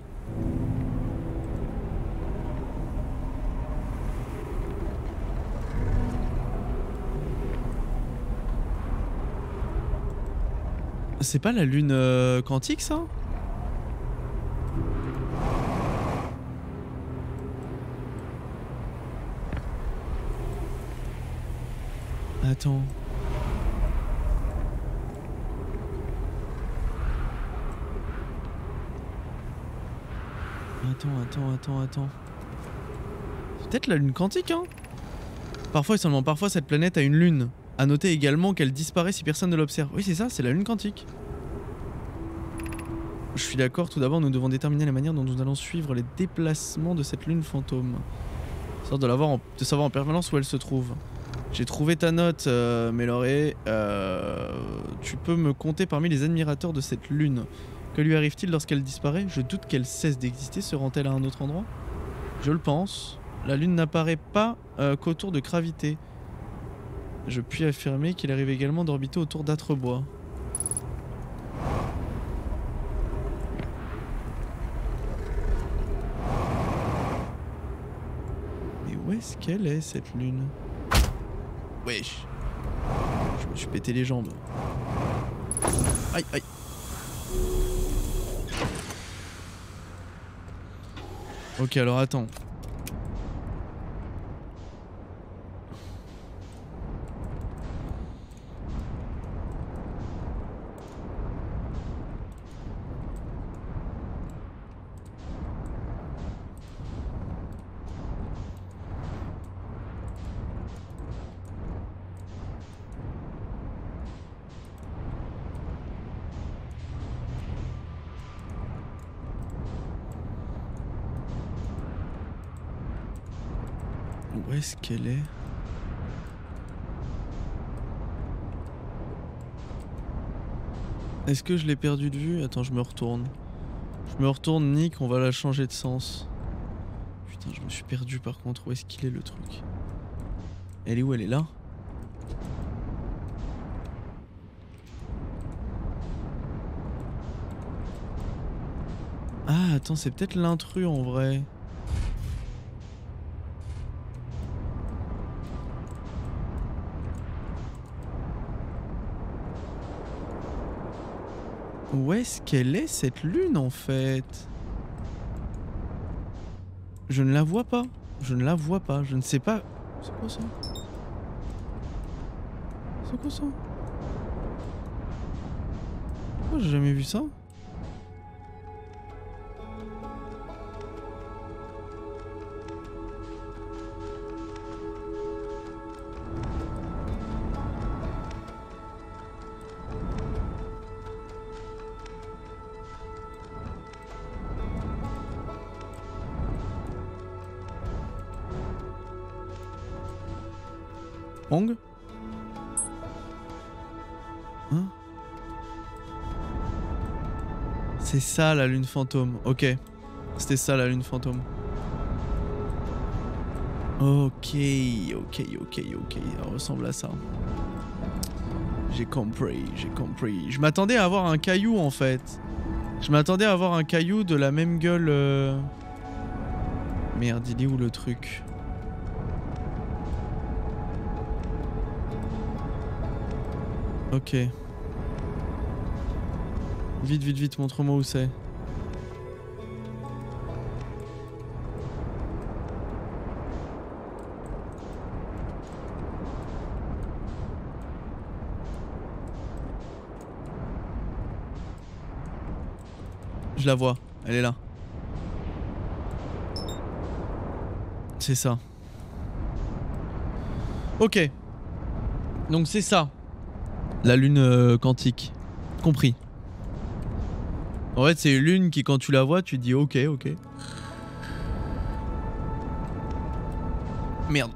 C'est pas la lune euh, quantique, ça? Attends. Attends, attends, attends, attends. C'est peut-être la lune quantique, hein? Parfois et seulement parfois, cette planète a une lune. A noter également qu'elle disparaît si personne ne l'observe. Oui, c'est ça, c'est la lune quantique. Je suis d'accord, tout d'abord, nous devons déterminer la manière dont nous allons suivre les déplacements de cette lune fantôme. Sorte de, en... de savoir en permanence où elle se trouve. J'ai trouvé ta note, euh, Méloré. Euh... Tu peux me compter parmi les admirateurs de cette lune. Que lui arrive-t-il lorsqu'elle disparaît? Je doute qu'elle cesse d'exister. Se rend-elle à un autre endroit? Je le pense. La lune n'apparaît pas euh, qu'autour de Gravité. Je puis affirmer qu'il arrive également d'orbiter autour d'Atrebois. Mais où est-ce qu'elle est, cette lune? Wesh. Je me suis pété les jambes. Aïe, aïe. Ok, alors attends. Où est-ce qu'elle est? Est-ce que je l'ai perdu de vue? Attends, je me retourne. Je me retourne, Nick, on va la changer de sens. Putain, je me suis perdu par contre. Où est-ce qu'il est le truc? Elle est où? Elle est là? Ah, attends, c'est peut-être l'intrus en vrai. Où est-ce qu'elle est cette lune en fait? Je ne la vois pas. Je ne la vois pas. Je ne sais pas. C'est quoi ça? C'est quoi ça? Pourquoi j'ai jamais vu ça? Hein? C'est ça la lune fantôme. Ok. C'était ça la lune fantôme. Ok, ok, ok, ok. Elle ressemble à ça. J'ai compris, j'ai compris. Je m'attendais à avoir un caillou en fait. Je m'attendais à avoir un caillou de la même gueule. Euh... Merde, il est où le truc? Ok. Vite, vite, vite, montre-moi où c'est. Je la vois, elle est là. C'est ça. Ok. Donc c'est ça. La lune euh, quantique. Compris. En fait, c'est une lune qui, quand tu la vois, tu te dis ok, ok. Merde.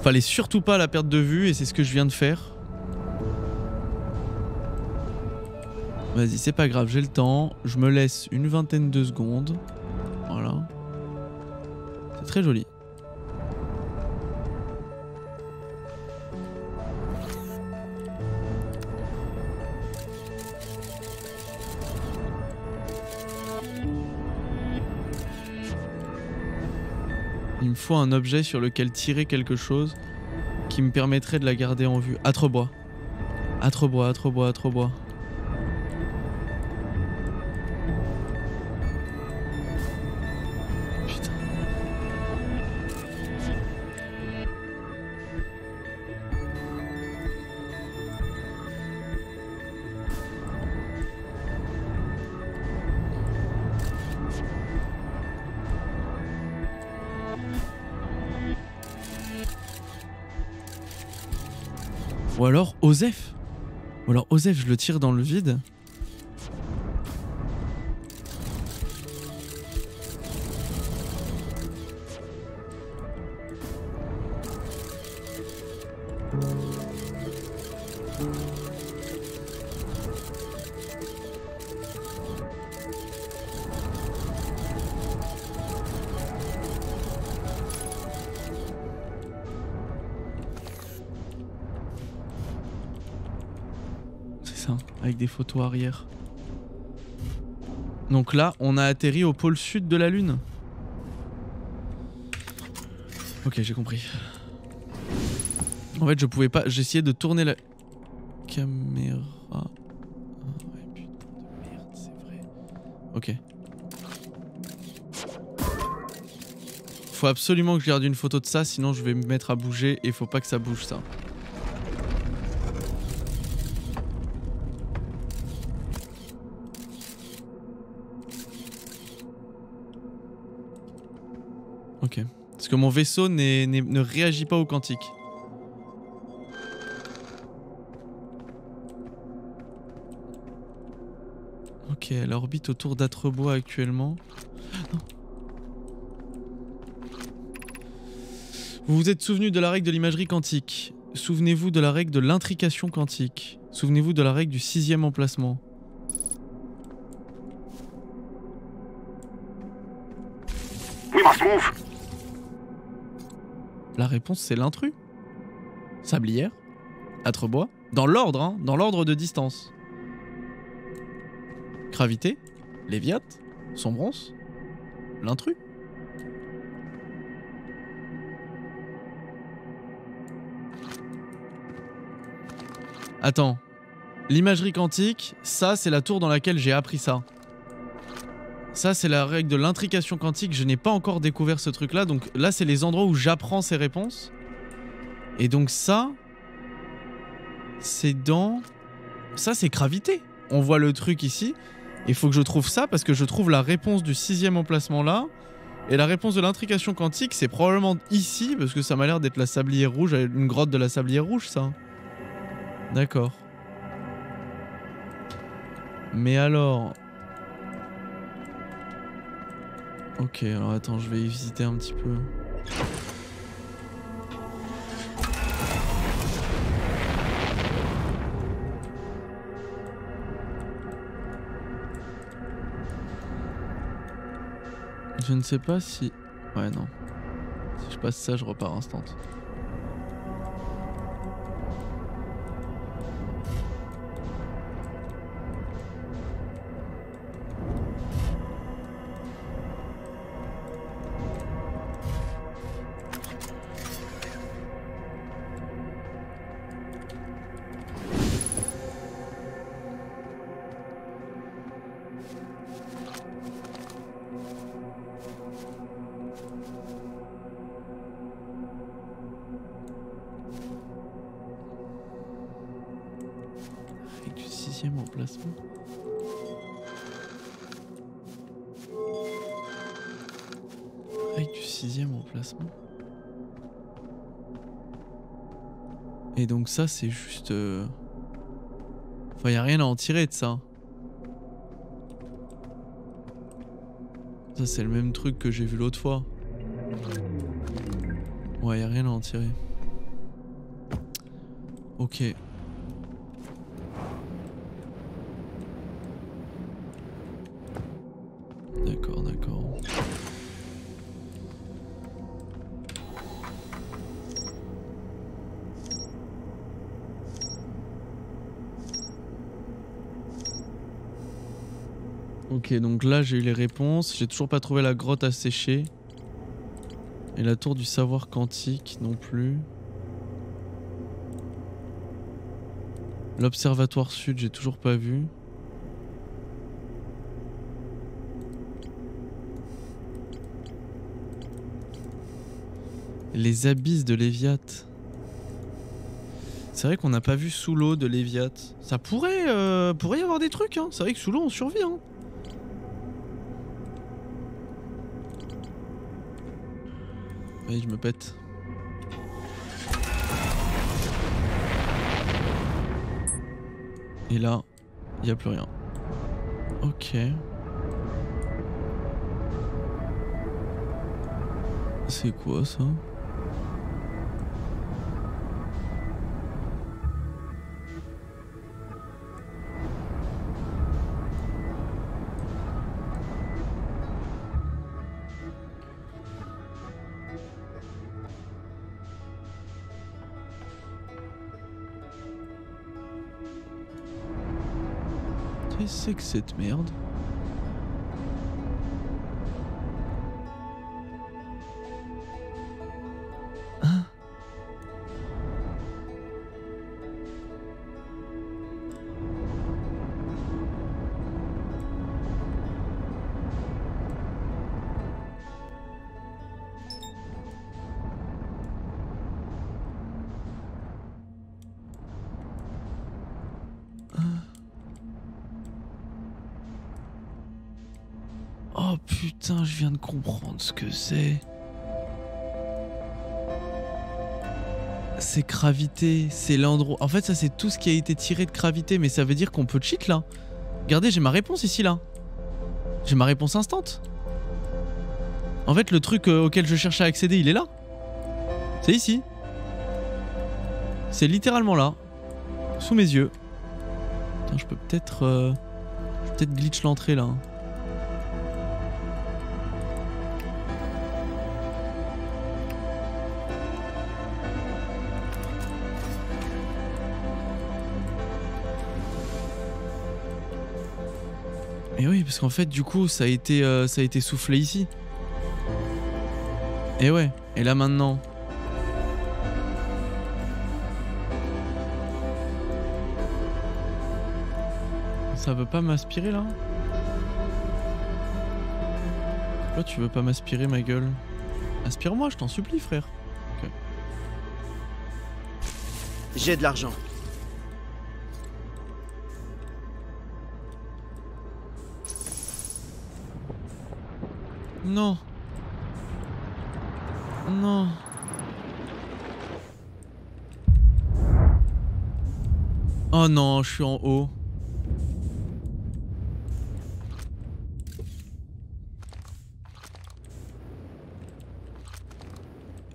Fallait surtout pas la perdre de vue et c'est ce que je viens de faire. Vas-y, c'est pas grave, j'ai le temps. Je me laisse une vingtaine de secondes. Voilà. C'est très joli. Il me faut un objet sur lequel tirer quelque chose qui me permettrait de la garder en vue. Atrebois. Atrebois, atrebois, atrebois. Ou alors Osef. Ou alors Osef, je le tire dans le vide. Des photos arrière. Donc là, on a atterri au pôle sud de la Lune. Ok, j'ai compris. En fait, je pouvais pas... J'essayais de tourner la... caméra... Ah ouais, putain de merde, c'est vrai. Ok. Faut absolument que je garde une photo de ça, sinon je vais me mettre à bouger et faut pas que ça bouge ça. Ok. Parce que mon vaisseau n'est, n'est, ne réagit pas au quantique. Ok, elle orbite autour d'Atrebois actuellement. Non. Vous vous êtes souvenu de la règle de l'imagerie quantique. Souvenez-vous de la règle de l'intrication quantique. Souvenez-vous de la règle du sixième emplacement. We must move. La réponse, c'est l'intrus. Sablière, Atrebois, dans l'ordre, hein, dans l'ordre de distance. Gravité, Léviat, Sombrance, l'intrus. Attends, l'imagerie quantique, ça c'est la tour dans laquelle j'ai appris ça. Ça c'est la règle de l'intrication quantique, je n'ai pas encore découvert ce truc là, donc là c'est les endroits où j'apprends ces réponses. Et donc ça, c'est dans... Ça c'est gravité. On voit le truc ici, il faut que je trouve ça parce que je trouve la réponse du sixième emplacement là. Et la réponse de l'intrication quantique c'est probablement ici, parce que ça m'a l'air d'être la sablière rouge, une grotte de la sablière rouge ça. D'accord. Mais alors... Ok, alors attends, je vais y visiter un petit peu. Je ne sais pas si... Ouais, non. Si je passe ça, je repars instant. Et donc ça c'est juste... Euh... Enfin y'a rien à en tirer de ça. Ça c'est le même truc que j'ai vu l'autre fois. Ouais, y'a rien à en tirer. Ok. D'accord, d'accord. Ok, donc là j'ai eu les réponses, j'ai toujours pas trouvé la grotte à sécher. Et la tour du savoir quantique non plus. L'observatoire sud j'ai toujours pas vu. Les abysses de Léviat. C'est vrai qu'on n'a pas vu sous l'eau de Léviat. Ça pourrait, euh, pourrait y avoir des trucs, hein. C'est vrai que sous l'eau on survit, hein. Oui, je me pète. Et là, il n'y a plus rien. Ok. C'est quoi ça? Qu'est-ce que c'est que cette merde? Hein? Putain, je viens de comprendre ce que c'est. C'est gravité, c'est l'endroit... En fait, ça, c'est tout ce qui a été tiré de gravité, mais ça veut dire qu'on peut cheat, là. Regardez, j'ai ma réponse ici, là. J'ai ma réponse instant. En fait, le truc euh, auquel je cherche à accéder, il est là. C'est ici. C'est littéralement là. Sous mes yeux. Putain, je peux peut-être... Euh... Je peux peut-être glitch l'entrée là. Et oui, parce qu'en fait, du coup, ça a été, euh, ça a été soufflé ici. Et ouais, et là maintenant... Ça veut pas m'aspirer là? Pourquoi tu veux pas m'aspirer, ma gueule? Aspire-moi, je t'en supplie, frère. Okay. J'ai de l'argent. Non. Non. Oh non, je suis en haut.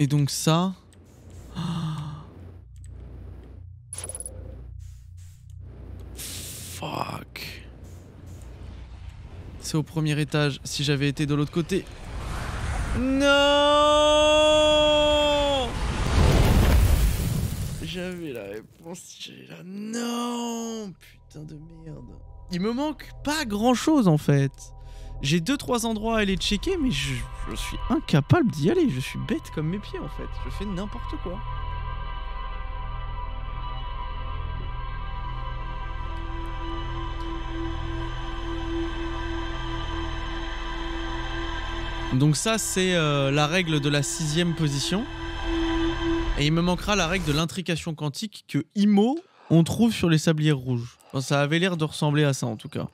Et donc ça... Oh. Fuck. C'est au premier étage. Si j'avais été de l'autre côté... Non. J'avais la réponse, j'avais la... Non. Putain de merde. Il me manque pas grand chose en fait. J'ai deux trois endroits à aller checker, mais je, je suis incapable d'y aller. Je suis bête comme mes pieds en fait. Je fais n'importe quoi. Donc ça, c'est euh, la règle de la sixième position. Et il me manquera la règle de l'intrication quantique que Imo, on trouve sur les sabliers rouges. Enfin, ça avait l'air de ressembler à ça en tout cas.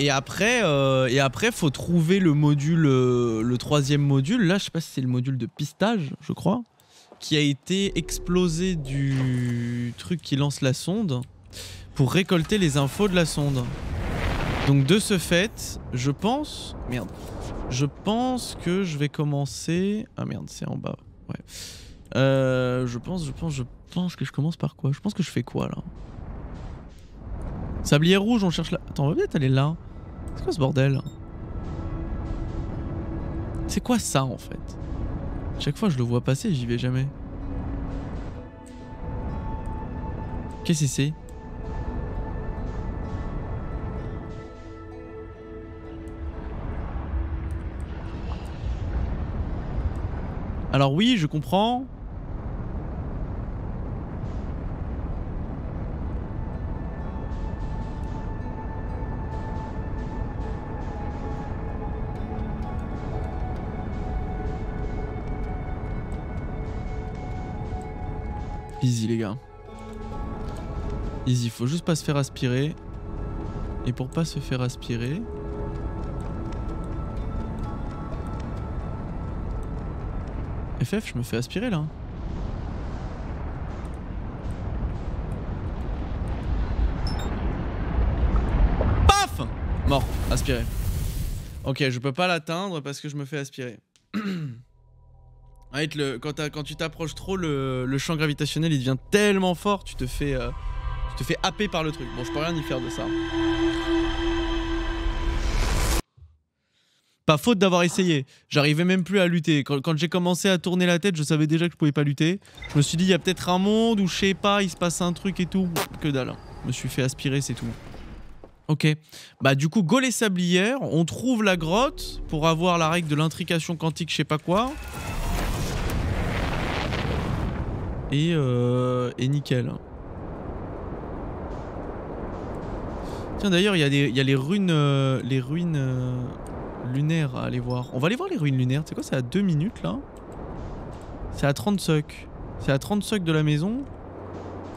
Et après, euh, et après, faut trouver le module, euh, le troisième module. Là, je sais pas si c'est le module de pistage, je crois, qui a été explosé du truc qui lance la sonde pour récolter les infos de la sonde. Donc de ce fait, je pense... Merde. Je pense que je vais commencer... Ah merde, c'est en bas. Ouais. Euh, je pense, je pense, je pense que je commence par quoi? Je pense que je fais quoi là? Sablier rouge, on cherche là. Attends, on va peut-être aller là. C'est quoi ce bordel? C'est quoi ça en fait? Chaque fois je le vois passer, j'y vais jamais. Qu'est-ce que c'est? Alors oui, je comprends. Easy les gars. Easy, faut juste pas se faire aspirer. Et pour pas se faire aspirer... F F, je me fais aspirer là. Paf! Mort, aspiré. Ok, je peux pas l'atteindre parce que je me fais aspirer. Arrête, le, quand, quand tu t'approches trop, le, le champ gravitationnel il devient tellement fort, tu te fais, euh, tu te fais happer par le truc. Bon, je peux rien y faire de ça. Pas faute d'avoir essayé, j'arrivais même plus à lutter. Quand, quand j'ai commencé à tourner la tête, je savais déjà que je pouvais pas lutter. Je me suis dit, il y a peut-être un monde où je sais pas, il se passe un truc et tout. Que dalle, je me suis fait aspirer, c'est tout. Ok, bah du coup, go les sablières, on trouve la grotte pour avoir la règle de l'intrication quantique, je sais pas quoi. Et, euh, et nickel. Tiens d'ailleurs, il y, y a les ruines... Euh, les ruines... Euh lunaire à aller voir. On va aller voir les ruines lunaires. C'est quoi? C'est à deux minutes là. C'est à trente secs. C'est à trente secs de la maison.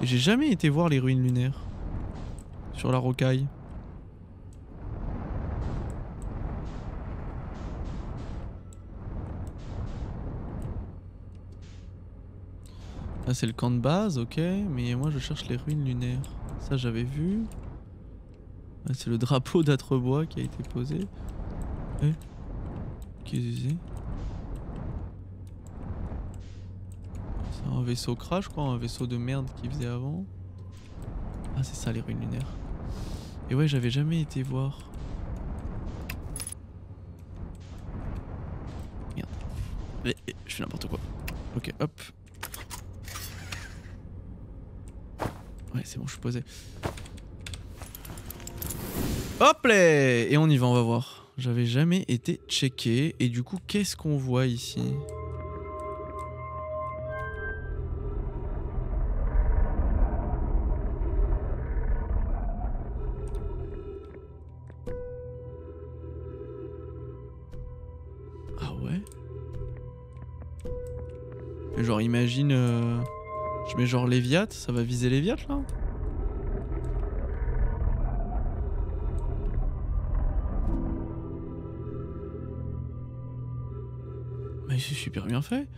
Et j'ai jamais été voir les ruines lunaires. Sur la rocaille. Là c'est le camp de base, ok. Mais moi je cherche les ruines lunaires. Ça j'avais vu. Là c'est le drapeau d'Atrebois qui a été posé. Qu'est-ce que c'est? Un vaisseau crash quoi, un vaisseau de merde qu'il faisait avant. Ah c'est ça les ruines lunaires. Et ouais j'avais jamais été voir. Merde. Je fais n'importe quoi. Ok hop. Ouais c'est bon je suis posé. Hop là. Et on y va on va voir. J'avais jamais été checké. Et du coup qu'est-ce qu'on voit ici? Genre imagine, euh, je mets genre Léviat, ça va viser Léviat là? Mais c'est super bien fait.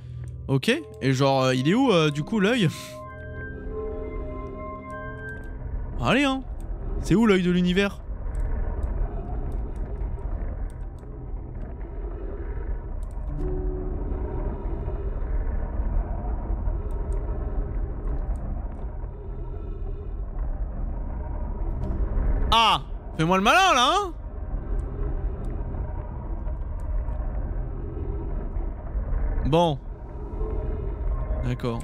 Ok, et genre euh, il est où euh, du coup l'œil? Allez hein, c'est où l'œil de l'univers? Fais-moi le malin là, hein? Bon. D'accord.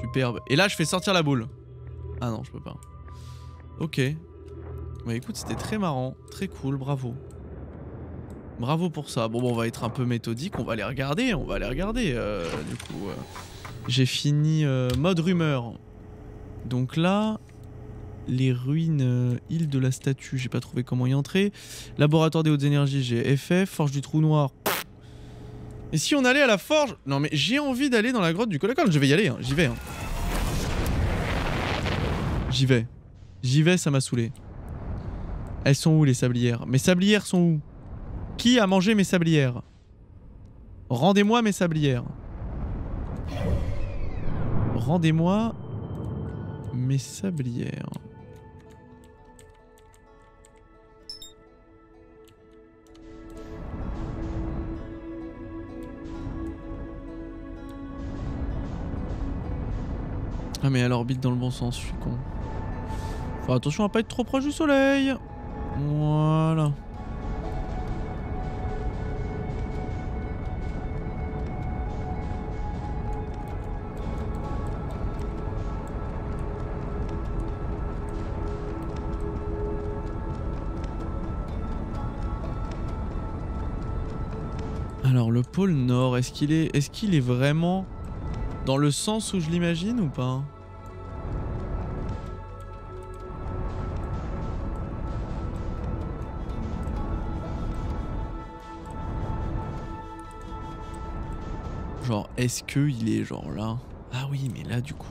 Superbe. Et là, je fais sortir la boule. Ah non, je peux pas. Ok. Bah écoute, c'était très marrant. Très cool, bravo. Bravo pour ça. Bon, bon, on va être un peu méthodique. On va aller regarder. On va aller regarder. Euh, du coup, euh, j'ai fini euh, mode rumeur. Donc là... Les ruines, euh, île de la statue, j'ai pas trouvé comment y entrer. Laboratoire des hautes énergies, j'ai F F. Forge du trou noir. Et si on allait à la forge? Non mais j'ai envie d'aller dans la grotte du Colocol. Je vais y aller, hein. J'y vais. Hein. J'y vais. J'y vais, ça m'a saoulé. Elles sont où les sablières? Mes sablières sont où? Qui a mangé mes sablières? Rendez-moi mes sablières. Rendez-moi mes sablières. Ah mais elle orbite dans le bon sens, je suis con. Faut attention à pas être trop proche du soleil. Voilà. Alors le pôle nord, est-ce qu'il est, est-ce qu'il est vraiment... Dans le sens où je l'imagine ou pas? Genre, est-ce qu'il est genre là? Ah oui, mais là du coup...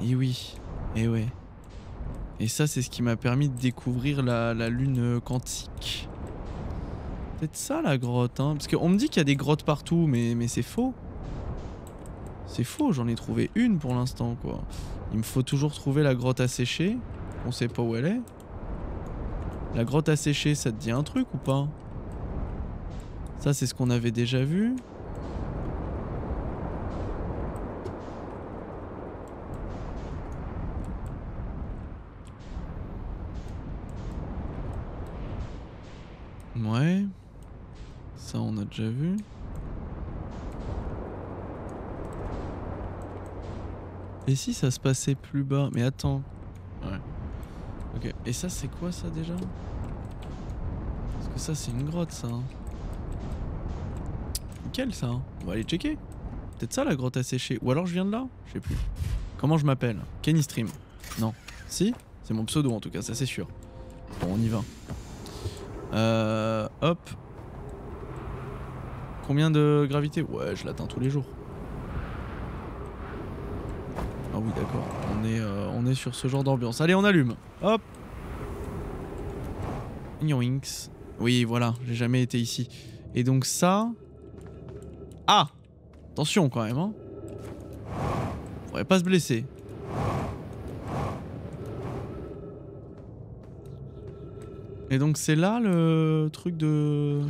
Et oui, et ouais. Et ça, c'est ce qui m'a permis de découvrir la, la lune quantique. Peut-être ça la grotte, hein? Parce qu'on me dit qu'il y a des grottes partout, mais, mais c'est faux. C'est faux, j'en ai trouvé une pour l'instant quoi. Il me faut toujours trouver la grotte asséchée. On sait pas où elle est. La grotte asséchée, ça te dit un truc ou pas? Ça c'est ce qu'on avait déjà vu. Ouais. Ça on a déjà vu. Et si ça se passait plus bas? Mais attends. Ouais. Ok. Et ça c'est quoi ça déjà? Parce que ça c'est une grotte ça. Nickel ça. On va aller checker. Peut-être ça la grotte asséchée. Ou alors je viens de là? Je sais plus. Comment je m'appelle? KennyStream? Non. Si? C'est mon pseudo en tout cas, ça c'est sûr. Bon on y va. Euh... Hop. Combien de gravité? Ouais je l'atteins tous les jours. Ah oui d'accord, on est, euh, on est sur ce genre d'ambiance. Allez on allume. Hop. Yoinks. Oui voilà, j'ai jamais été ici. Et donc ça... Ah. Attention quand même hein. Faudrait pas se blesser. Et donc c'est là le truc de...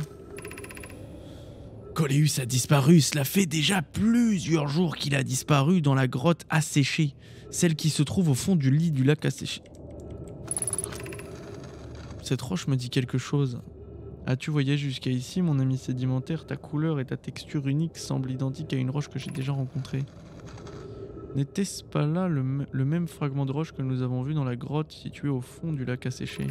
Coleus a disparu, cela fait déjà plusieurs jours qu'il a disparu dans la grotte asséchée, celle qui se trouve au fond du lit du lac asséché. Cette roche me dit quelque chose. As-tu voyagé jusqu'à ici, mon ami sédimentaire? Ta couleur et ta texture unique semblent identiques à une roche que j'ai déjà rencontrée. N'était-ce pas là le, le même fragment de roche que nous avons vu dans la grotte située au fond du lac asséché?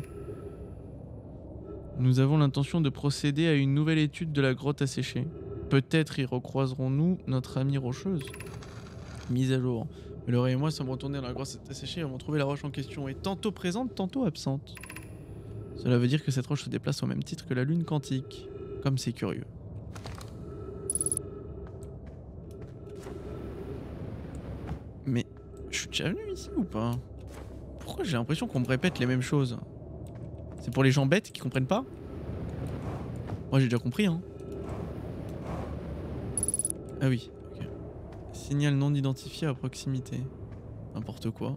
Nous avons l'intention de procéder à une nouvelle étude de la grotte asséchée. Peut-être y recroiserons-nous notre amie rocheuse. Mise à jour. Méloré et moi sommes retournés dans la grotte asséchée et avons trouvé la roche en question, et tantôt présente, tantôt absente. Cela veut dire que cette roche se déplace au même titre que la lune quantique. Comme c'est curieux. Mais je suis déjà venu ici ou pas? Pourquoi j'ai l'impression qu'on me répète les mêmes choses? C'est pour les gens bêtes qui comprennent pas? Moi j'ai déjà compris hein. Ah oui, ok. Signal non identifié à proximité. N'importe quoi.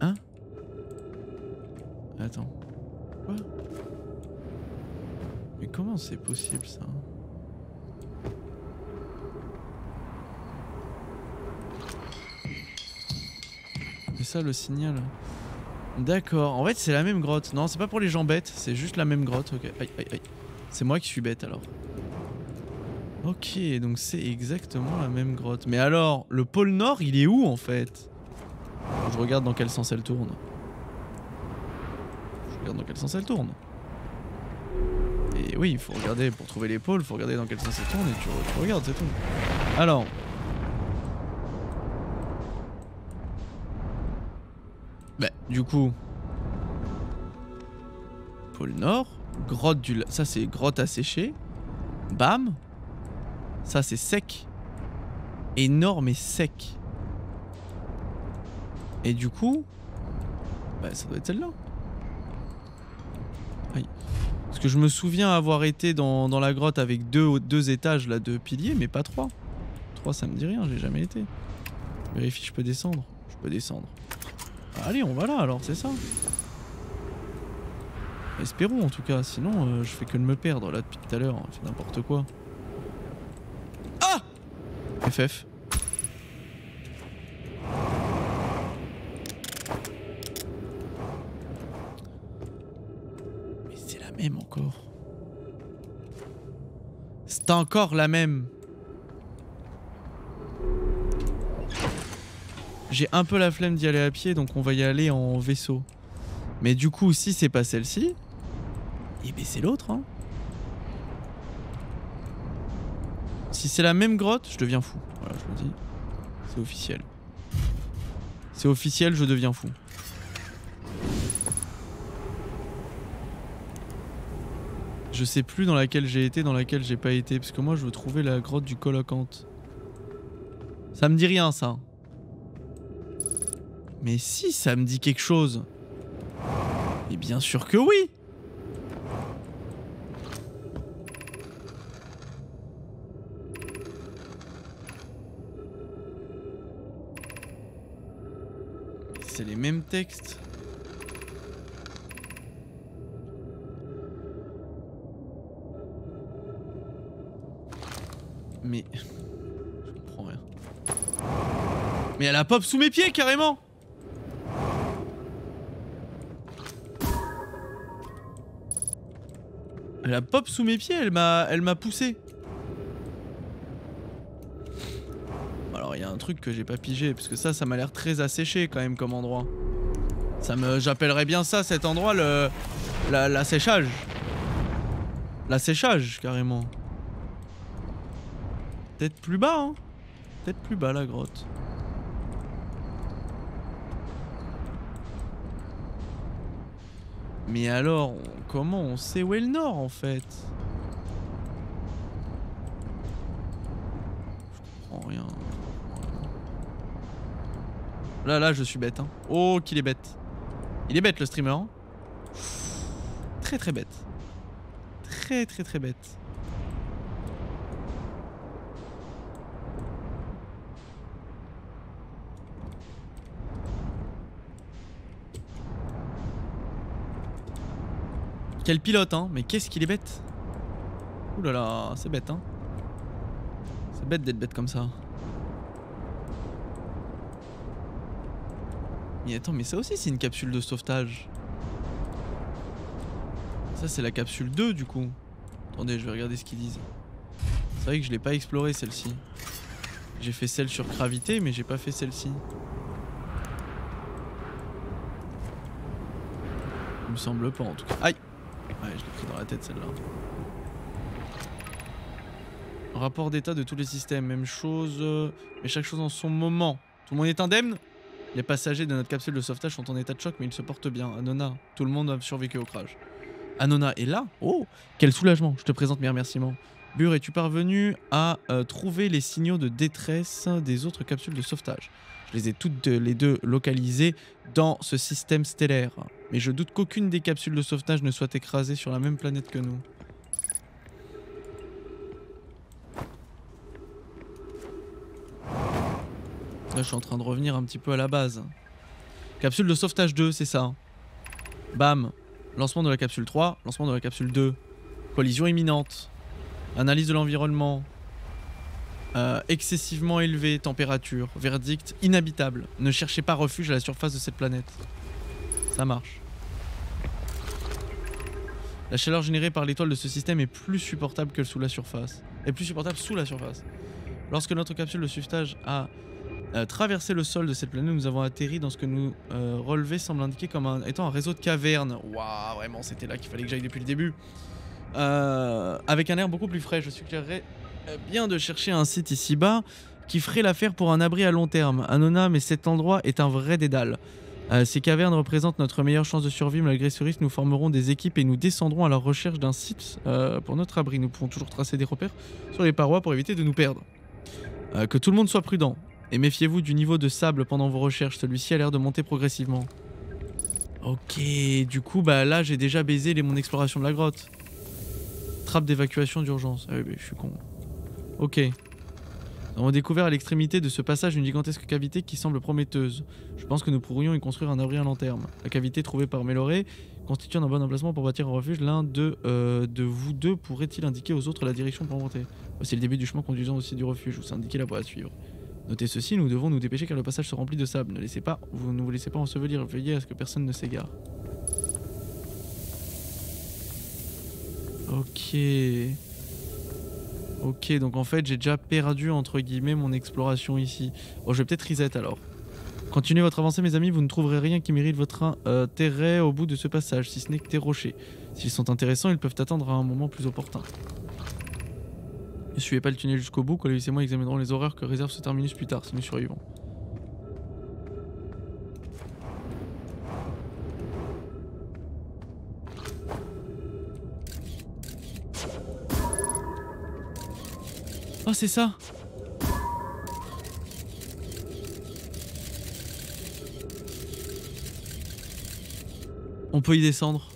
Hein? Attends. Quoi? Mais comment c'est possible ça? C'est ça le signal? D'accord, en fait c'est la même grotte. Non, c'est pas pour les gens bêtes, c'est juste la même grotte. Ok, aïe aïe aïe. C'est moi qui suis bête alors. Ok, donc c'est exactement la même grotte. Mais alors, le pôle nord il est où en fait? Je regarde dans quel sens elle tourne. Je regarde dans quel sens elle tourne. Et oui, il faut regarder pour trouver les pôles, il faut regarder dans quel sens elle tourne et tu, tu regardes, c'est tout. Alors. Bah, du coup, pôle nord, grotte du lac, ça c'est grotte asséchée, bam, ça c'est sec, énorme et sec. Et du coup, bah ça doit être celle-là. Aïe. Parce que je me souviens avoir été dans, dans la grotte avec deux, deux étages, là, deux piliers, mais pas trois. Trois ça me dit rien, j'ai jamais été. Vérifie, je peux descendre? Je peux descendre. Allez, on va là alors, c'est ça. Espérons en tout cas, sinon euh, je fais que de me perdre là depuis tout à l'heure, hein, c'est n'importe quoi. Ah F F. Mais c'est la même encore. C'est encore la même. J'ai un peu la flemme d'y aller à pied, donc on va y aller en vaisseau. Mais du coup, si c'est pas celle-ci, eh ben c'est l'autre. Hein. Si c'est la même grotte, je deviens fou. Voilà, je le dis. C'est officiel. C'est officiel, je deviens fou. Je sais plus dans laquelle j'ai été, dans laquelle j'ai pas été, parce que moi, je veux trouver la grotte du colocante. Ça me dit rien, ça. Mais si ça me dit quelque chose. Et bien sûr que oui. C'est les mêmes textes. Mais... je comprends rien. Mais elle a pop sous mes pieds carrément. Elle a pop sous mes pieds, elle m'a elle m'a poussé. Alors il y a un truc que j'ai pas pigé, parce que ça, ça m'a l'air très asséché quand même comme endroit. Ça me, j'appellerais bien ça, cet endroit, le la, la séchage. La séchage, carrément. Peut-être plus bas, hein. Peut-être plus bas, la grotte. Mais alors, on, comment on sait où est le nord en fait? Je comprends rien. Là, là, je suis bête. Hein. Oh, qu'il est bête. Il est bête le streamer. Hein. Très très bête. Très très très bête. Quel pilote hein, mais qu'est-ce qu'il est bête. Ouh là là, c'est bête hein. C'est bête d'être bête comme ça. Mais attends, mais ça aussi c'est une capsule de sauvetage. Ça c'est la capsule deux du coup. Attendez, je vais regarder ce qu'ils disent. C'est vrai que je l'ai pas exploré celle-ci. J'ai fait celle sur gravité mais j'ai pas fait celle-ci. Il me semble pas en tout cas. Aïe. Ouais, je l'ai pris dans la tête celle-là. Rapport d'état de tous les systèmes, même chose, euh, mais chaque chose en son moment. Tout le monde est indemne? Les passagers de notre capsule de sauvetage sont en état de choc, mais ils se portent bien. Anona, tout le monde a survécu au crash. Anona est là? Oh, quel soulagement, je te présente mes remerciements. Bure, es-tu parvenu à euh, trouver les signaux de détresse des autres capsules de sauvetage? Je les ai toutes les deux localisées dans ce système stellaire. Mais je doute qu'aucune des capsules de sauvetage ne soit écrasée sur la même planète que nous. Là, je suis en train de revenir un petit peu à la base. Capsule de sauvetage deux, c'est ça. Bam. Lancement de la capsule trois, lancement de la capsule deux. Collision imminente. Analyse de l'environnement. Euh, excessivement élevée température. Verdict inhabitable. Ne cherchez pas refuge à la surface de cette planète. Ça marche. La chaleur générée par l'étoile de ce système est plus supportable que sous la surface. Est plus supportable sous la surface. Lorsque notre capsule de sauvetage a Euh, traverser le sol de cette planète, nous avons atterri dans ce que nous euh, relevés semble indiquer comme un, étant un réseau de cavernes. Waouh, vraiment, c'était là qu'il fallait que j'aille depuis le début. Euh, avec un air beaucoup plus frais, je suggérerais euh, bien de chercher un site ici-bas qui ferait l'affaire pour un abri à long terme. Anona, mais cet endroit est un vrai dédale. Euh, ces cavernes représentent notre meilleure chance de survie. Malgré ce risque, nous formerons des équipes et nous descendrons à la recherche d'un site euh, pour notre abri. Nous pourrons toujours tracer des repères sur les parois pour éviter de nous perdre. Euh, que tout le monde soit prudent. Et méfiez-vous du niveau de sable pendant vos recherches, celui-ci a l'air de monter progressivement. Ok, du coup, bah là j'ai déjà baisé les, mon exploration de la grotte. Trappe d'évacuation d'urgence. Ah oui, mais je suis con. Ok. On a découvert à l'extrémité de ce passage une gigantesque cavité qui semble prometteuse. Je pense que nous pourrions y construire un abri à long terme. La cavité trouvée par Méloré constitue un bon emplacement pour bâtir un refuge. L'un de, euh, de vous deux pourrait-il indiquer aux autres la direction pour monter? C'est le début du chemin conduisant aussi du refuge, où c'est indiqué la voie à suivre. Notez ceci, nous devons nous dépêcher car le passage se remplit de sable. Ne laissez pas, vous ne vous laissez pas ensevelir, veillez à ce que personne ne s'égare. Ok. Ok, donc en fait j'ai déjà perdu entre guillemets mon exploration ici. Bon, je vais peut-être reset alors. Continuez votre avancée mes amis, vous ne trouverez rien qui mérite votre intérêt au bout de ce passage, si ce n'est que des rochers. S'ils sont intéressants, ils peuvent attendre à un moment plus opportun. Ne suivez pas le tunnel jusqu'au bout, Coleus et moi examinerons les horreurs que réserve ce terminus plus tard si nous survivons. Oh c'est ça! On peut y descendre.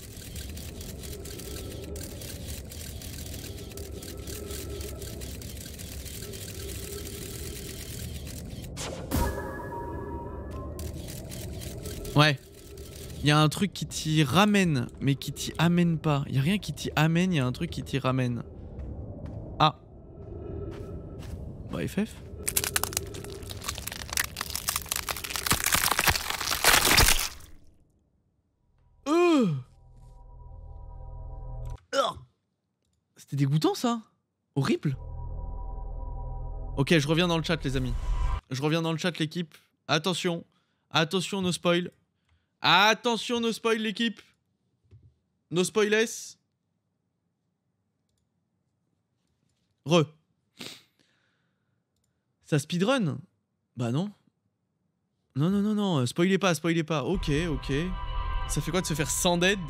Ouais, il y a un truc qui t'y ramène, mais qui t'y amène pas. Il n'y a rien qui t'y amène, il y a un truc qui t'y ramène. Ah. Bah F F. Euh C'était dégoûtant ça. Horrible. Ok, je reviens dans le chat les amis. Je reviens dans le chat l'équipe. Attention, attention no spoil. Attention no spoil l'équipe. No spoilers. Re. Ça speedrun? Bah non. Non non non non, spoilez pas, spoilez pas. Ok, ok. Ça fait quoi de se faire sans dead?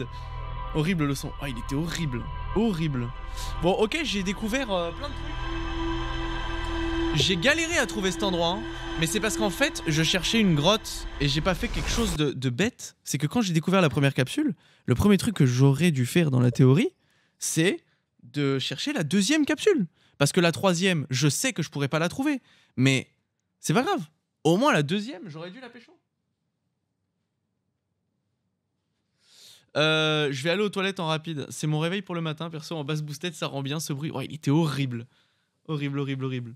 Horrible le son. Ah il était horrible. Horrible. Bon ok, j'ai découvert euh, plein de trucs. J'ai galéré à trouver cet endroit hein. Mais c'est parce qu'en fait, je cherchais une grotte et j'ai pas fait quelque chose de, de bête. C'est que quand j'ai découvert la première capsule, le premier truc que j'aurais dû faire dans la théorie, c'est de chercher la deuxième capsule. Parce que la troisième, je sais que je pourrais pas la trouver. Mais c'est pas grave. Au moins la deuxième, j'aurais dû la pécho. Euh, je vais aller aux toilettes en rapide. C'est mon réveil pour le matin, perso, en basse boosted, ça rend bien ce bruit. Ouais, il était horrible. Horrible, horrible, horrible.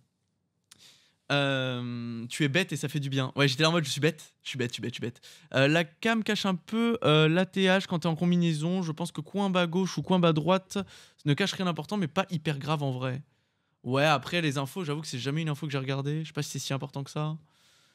Euh, tu es bête et ça fait du bien. Ouais, j'étais là en mode je suis bête, je suis bête, je suis bête, je suis bête. Euh, la cam cache un peu euh, l'A T H quand t'es en combinaison. Je pense que coin bas gauche ou coin bas droite ne cache rien d'important, mais pas hyper grave en vrai. Ouais, après les infos, j'avoue que c'est jamais une info que j'ai regardée. Je sais pas si c'est si important que ça.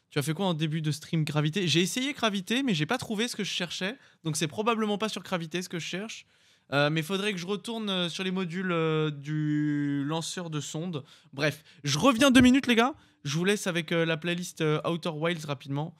Tu as fait quoi en début de stream Gravité? J'ai essayé Gravité, mais j'ai pas trouvé ce que je cherchais. Donc c'est probablement pas sur Gravité ce que je cherche. Euh, mais faudrait que je retourne sur les modules euh, du lanceur de sonde. Bref, je reviens deux minutes les gars. Je vous laisse avec euh, la playlist euh, Outer Wilds rapidement.